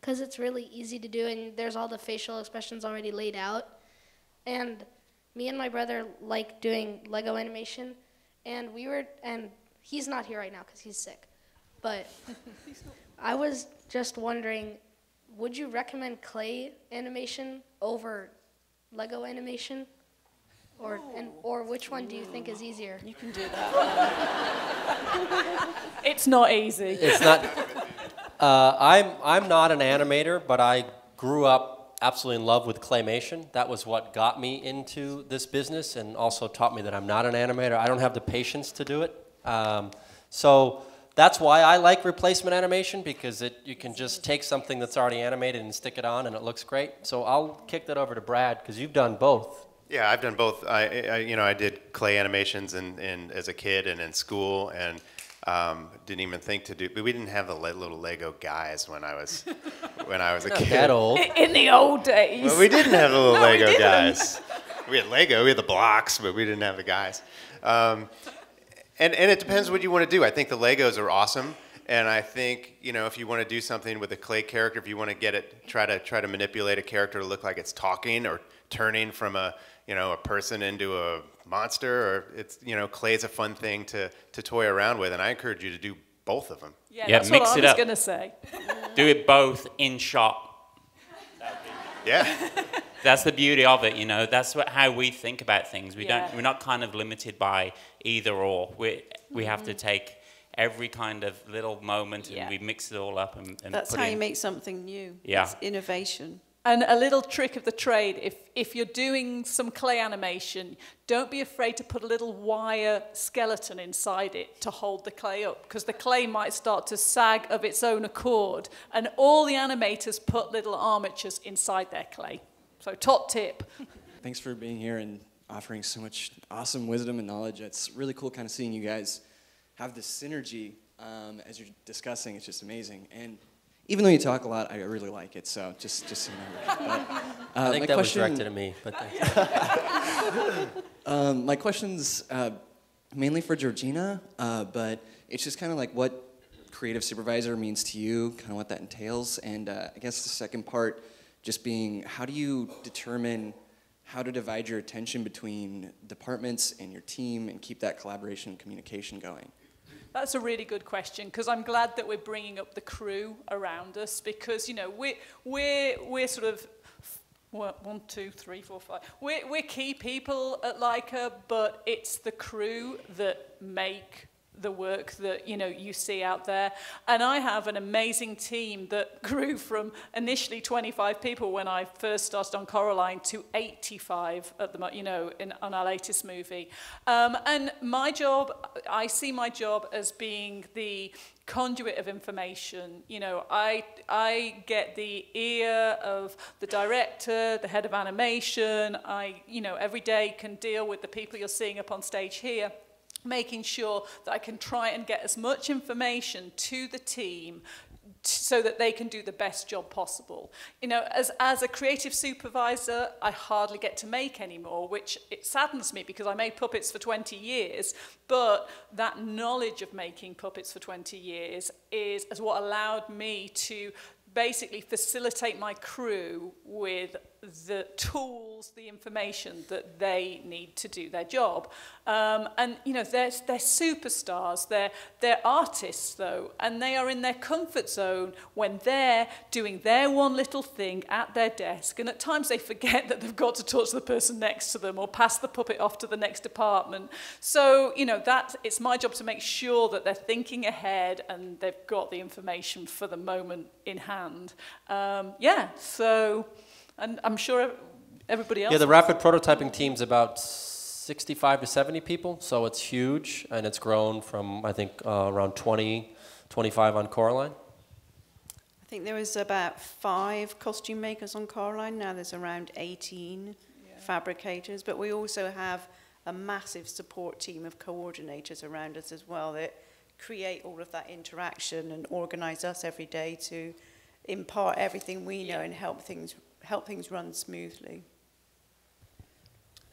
because it's really easy to do, and there's all the facial expressions already laid out. And me and my brother like doing Lego animation, and we were and he's not here right now because he's sick. But I was just wondering, would you recommend clay animation over Lego animation? Or, and, or which one do you think is easier? You can do that. It's not easy. It's not. Uh, I'm, I'm not an animator, but I grew up absolutely in love with claymation. That was what got me into this business and also taught me that I'm not an animator. I don't have the patience to do it. Um, so that's why I like replacement animation, because it, you can just take something that's already animated and stick it on, and it looks great. So I'll kick that over to Brad, because you've done both. Yeah, I've done both. I, I, you know, I did clay animations in, in as a kid and in school, and um, didn't even think to do. But we didn't have the le little Lego guys when I was when I was a Not kid. That old. In the old days. Well, we didn't have the little no, Lego we guys. We had Lego. We had the blocks, but we didn't have the guys. Um, and and it depends what you want to do. I think the Legos are awesome. And I think, you know, if you want to do something with a clay character, if you want to get it, try to try to manipulate a character to look like it's talking or turning from a, you know, a person into a monster, or it's, you know, clay is a fun thing to to toy around with, and I encourage you to do both of them. Yeah, yeah, that's mix what I was up. gonna say. Do it both in shot. Yeah. That's the beauty of it, you know. That's what how we think about things. We yeah. don't. We're not kind of limited by either or. We we mm. have to take every kind of little moment, and yeah. we mix it all up. And, and That's put how in. you make something new. Yeah. It's innovation. And a little trick of the trade, if, if you're doing some clay animation, don't be afraid to put a little wire skeleton inside it to hold the clay up, because the clay might start to sag of its own accord. And all the animators put little armatures inside their clay. So top tip. Thanks for being here and offering so much awesome wisdom and knowledge. It's really cool kind of seeing you guys have this synergy um, as you're discussing. It's just amazing. And even though you talk a lot, I really like it, so just, just so you know. But, uh, I think that question, was directed at me. But um, my question's uh, mainly for Georgina, uh, but it's just kind of like what creative supervisor means to you, kind of what that entails, and uh, I guess the second part just being, how do you determine how to divide your attention between departments and your team and keep that collaboration and communication going? That's a really good question, because I'm glad that we're bringing up the crew around us, because, you know, we're, we're, we're sort of one, two, three, four, five. We're, we're key people at LAIKA, but it's the crew that make the work that, you know, you see out there. And I have an amazing team that grew from initially twenty-five people when I first started on Coraline to eighty-five at the, you know, in, on our latest movie. Um, and my job, I see my job as being the conduit of information. You know, I, I get the ear of the director, the head of animation. I, you know, every day can deal with the people you're seeing up on stage here, making sure that I can try and get as much information to the team so that they can do the best job possible. You know, as, as a creative supervisor, I hardly get to make anymore, which it saddens me, because I made puppets for twenty years, but that knowledge of making puppets for twenty years is, is what allowed me to basically facilitate my crew with the tools, the information that they need to do their job. Um, and, you know, they're, they're superstars, they're, they're artists, though, and they are in their comfort zone when they're doing their one little thing at their desk. And at times they forget that they've got to talk to the person next to them or pass the puppet off to the next department. So, you know, that, it's my job to make sure that they're thinking ahead and they've got the information for the moment in hand. Um, yeah, so... And I'm sure everybody else... Yeah, the rapid prototyping team's about sixty-five to seventy people, so it's huge, and it's grown from, I think, uh, around twenty, twenty-five on Coraline. I think there was about five costume makers on Coraline. Now there's around eighteen yeah. fabricators, but we also have a massive support team of coordinators around us as well that create all of that interaction and organize us every day to impart everything we know yeah. and help things... help things run smoothly.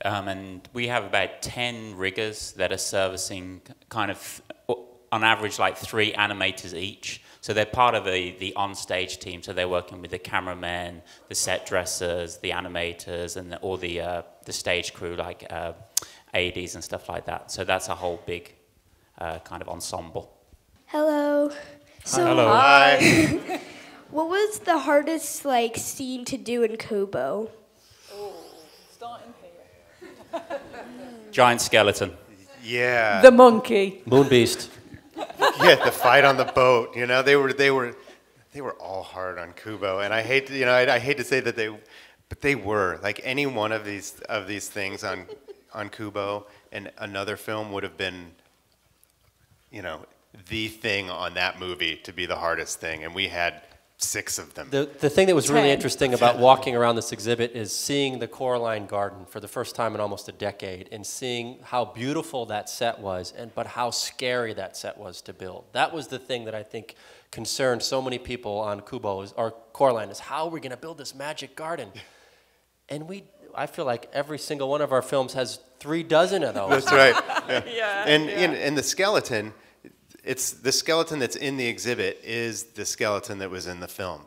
Um, and we have about ten riggers that are servicing kind of, on average, like three animators each. So they're part of a, the on-stage team, so they're working with the cameramen, the set dressers, the animators, and the, all the, uh, the stage crew, like uh, A Ds and stuff like that. So that's a whole big uh, kind of ensemble. Hello. Hi. So Hello. Hi. What was the hardest, like, scene to do in Kobo? Oh, starting here. Giant skeleton. Yeah. The monkey. Moon beast. Yeah, the fight on the boat. You know, they were they were they were all hard on Kobo, and I hate to, you know I, I hate to say that they, but they were like any one of these of these things on on Kobo and another film would have been, you know, the thing on that movie to be the hardest thing, and we had. Six of them. The, the thing that was Ten. really interesting about walking around this exhibit is seeing the Coraline Garden for the first time in almost a decade and seeing how beautiful that set was, and but how scary that set was to build. That was the thing that I think concerned so many people on Kobo is, or Coraline, is how we're going to build this magic garden. And we, I feel like every single one of our films has three dozen of those. That's right. Yeah. Yeah, and, yeah. and and the skeleton. It's the skeleton that's in the exhibit is the skeleton that was in the film.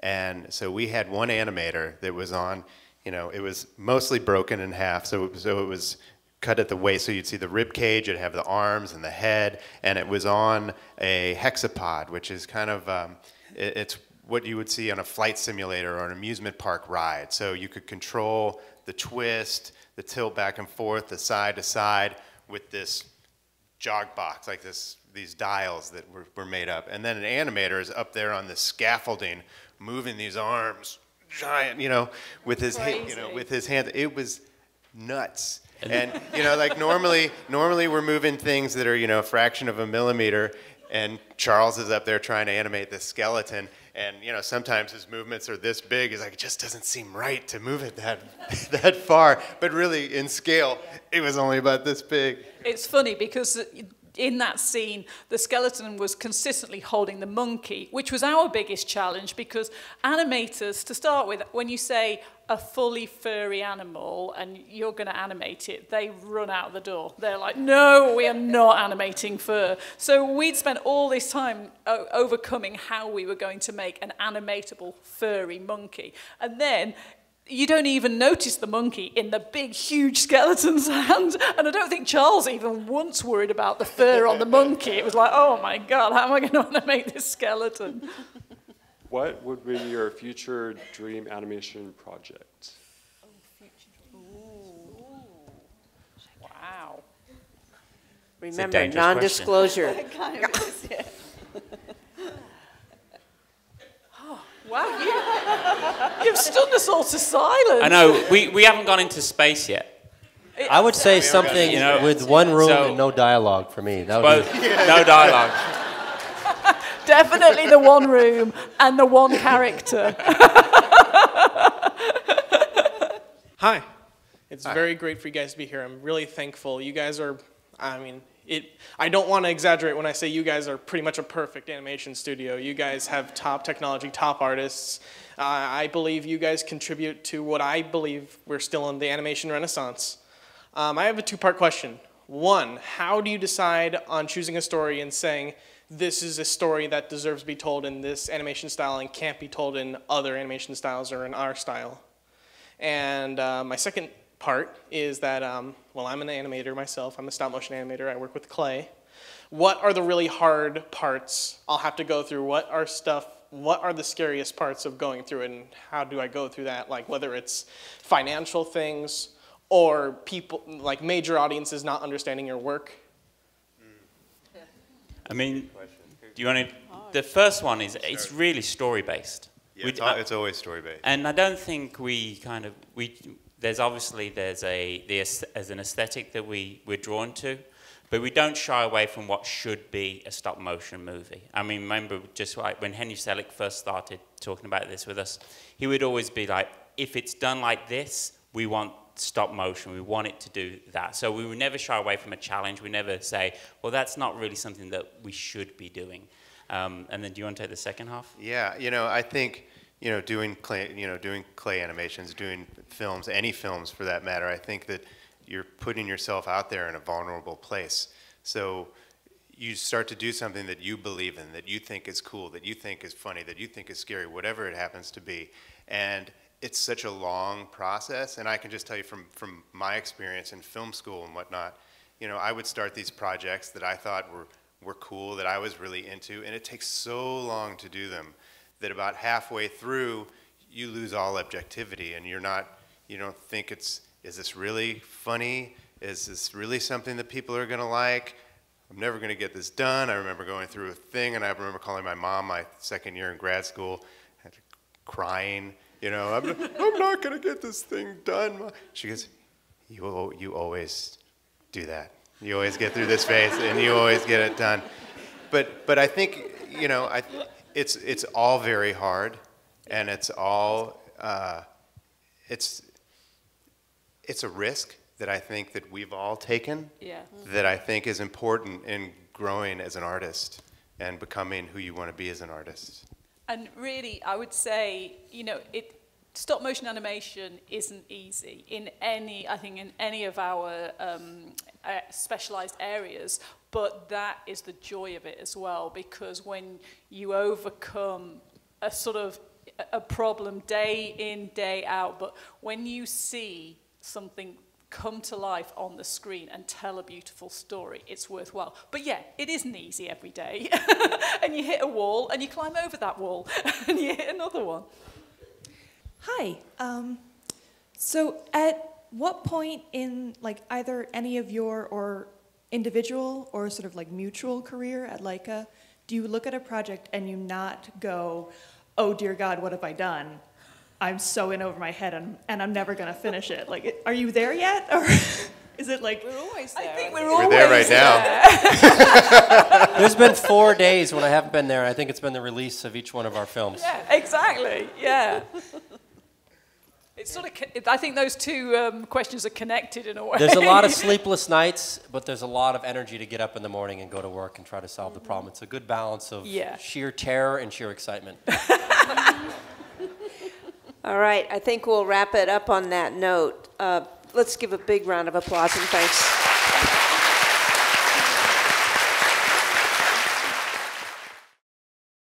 And so we had one animator that was on, you know, it was mostly broken in half, so it, so it was cut at the waist, so you'd see the rib cage, it'd have the arms and the head, and it was on a hexapod, which is kind of, um, it, it's what you would see on a flight simulator or an amusement park ride. So you could control the twist, the tilt back and forth, the side to side with this jog box, like this, these dials that were, were made up. And then an animator is up there on the scaffolding, moving these arms, giant, you know, with his, hand, you know, with his hand. It was nuts. And, you know, like normally, normally we're moving things that are, you know, a fraction of a millimeter, and Charles is up there trying to animate this skeleton. And, you know, sometimes his movements are this big. He's like, it just doesn't seem right to move it that, that far. But really, in scale, it was only about this big. It's funny because... in that scene, the skeleton was consistently holding the monkey, which was our biggest challenge because animators, to start with, when you say a fully furry animal and you're going to animate it, they run out the door. They're like, no, we are not animating fur. So we'd spent all this time overcoming how we were going to make an animatable furry monkey. And then... you don't even notice the monkey in the big, huge skeleton's hand. And I don't think Charles even once worried about the fur on the monkey. It was like, oh, my God, how am I going to animate this skeleton? What would be your future dream animation project? Oh, future dream. Ooh. Ooh. Wow. Remember, non-disclosure. Kind of is, yeah. Wow, you, you've stunned us all to silence. I know, we, we haven't gone into space yet. It, I would say yeah, something you know, with one room so, and no dialogue for me. That would both, be... No dialogue. Definitely the one room and the one character. Hi, it's Hi. very great for you guys to be here. I'm really thankful. You guys are, I mean... It, I don't want to exaggerate when I say you guys are pretty much a perfect animation studio. You guys have top technology, top artists. Uh, I believe you guys contribute to what I believe we're still in the animation renaissance. Um, I have a two-part question. One, how do you decide on choosing a story and saying, this is a story that deserves to be told in this animation style and can't be told in other animation styles or in our style? And uh, my second part is that, um, well, I'm an animator myself. I'm a stop motion animator. I work with clay. What are the really hard parts I'll have to go through? What are stuff, what are the scariest parts of going through it, and how do I go through that? Like, whether it's financial things or people, like major audiences not understanding your work. Mm. I mean, do you want to, the first one is, it's really story-based. Yeah, it's, al it's always story-based. And I don't think we kind of, we, there's obviously, there's a, there's as an aesthetic that we, we're drawn to. But we don't shy away from what should be a stop-motion movie. I mean, remember, just like when Henry Selick first started talking about this with us, he would always be like, if it's done like this, we want stop-motion, we want it to do that. So we would never shy away from a challenge. We never say, well, that's not really something that we should be doing. Um, and then do you want to take the second half? Yeah, you know, I think, you know, doing clay, you know, doing clay animations, doing films, any films for that matter, I think that you're putting yourself out there in a vulnerable place. So you start to do something that you believe in, that you think is cool, that you think is funny, that you think is scary, whatever it happens to be. And it's such a long process. And I can just tell you from, from my experience in film school and whatnot, you know, I would start these projects that I thought were, were cool, that I was really into, and it takes so long to do them that about halfway through, you lose all objectivity and you're not, you don't think it's, is this really funny? Is this really something that people are gonna like? I'm never gonna get this done. I remember going through a thing, and I remember calling my mom my second year in grad school, crying, you know, I'm, I'm not gonna get this thing done. She goes, you, you always do that. You always get through this phase, and you always get it done. But, but I think, you know, I, it's, it's all very hard, and it's all, uh, it's, It's a risk that I think that we've all taken, yeah. that I think is important in growing as an artist and becoming who you want to be as an artist. And really, I would say, you know, it, stop motion animation isn't easy in any, I think in any of our um, uh, specialized areas, but that is the joy of it as well, because when you overcome a sort of a problem day in, day out, but when you see something come to life on the screen and tell a beautiful story, it's worthwhile. But yeah, it isn't easy every day. And you hit a wall, and you climb over that wall, and you hit another one. Hi. Um, so at what point in like either any of your or individual or sort of like mutual career at LAIKA, do you look at a project and you not go, oh dear God, what have I done? I'm so in over my head, and, and I'm never gonna finish it. Like, are you there yet, or is it like we're always there? I think we're, we're always there right there. now. There's been four days when I haven't been there. I think it's been the release of each one of our films. Yeah, exactly. Yeah. It's sort of. I think those two um, questions are connected in a way. There's a lot of sleepless nights, but there's a lot of energy to get up in the morning and go to work and try to solve the problem. It's a good balance of yeah. sheer terror and sheer excitement. All right, I think we'll wrap it up on that note. Uh, let's give a big round of applause and thanks.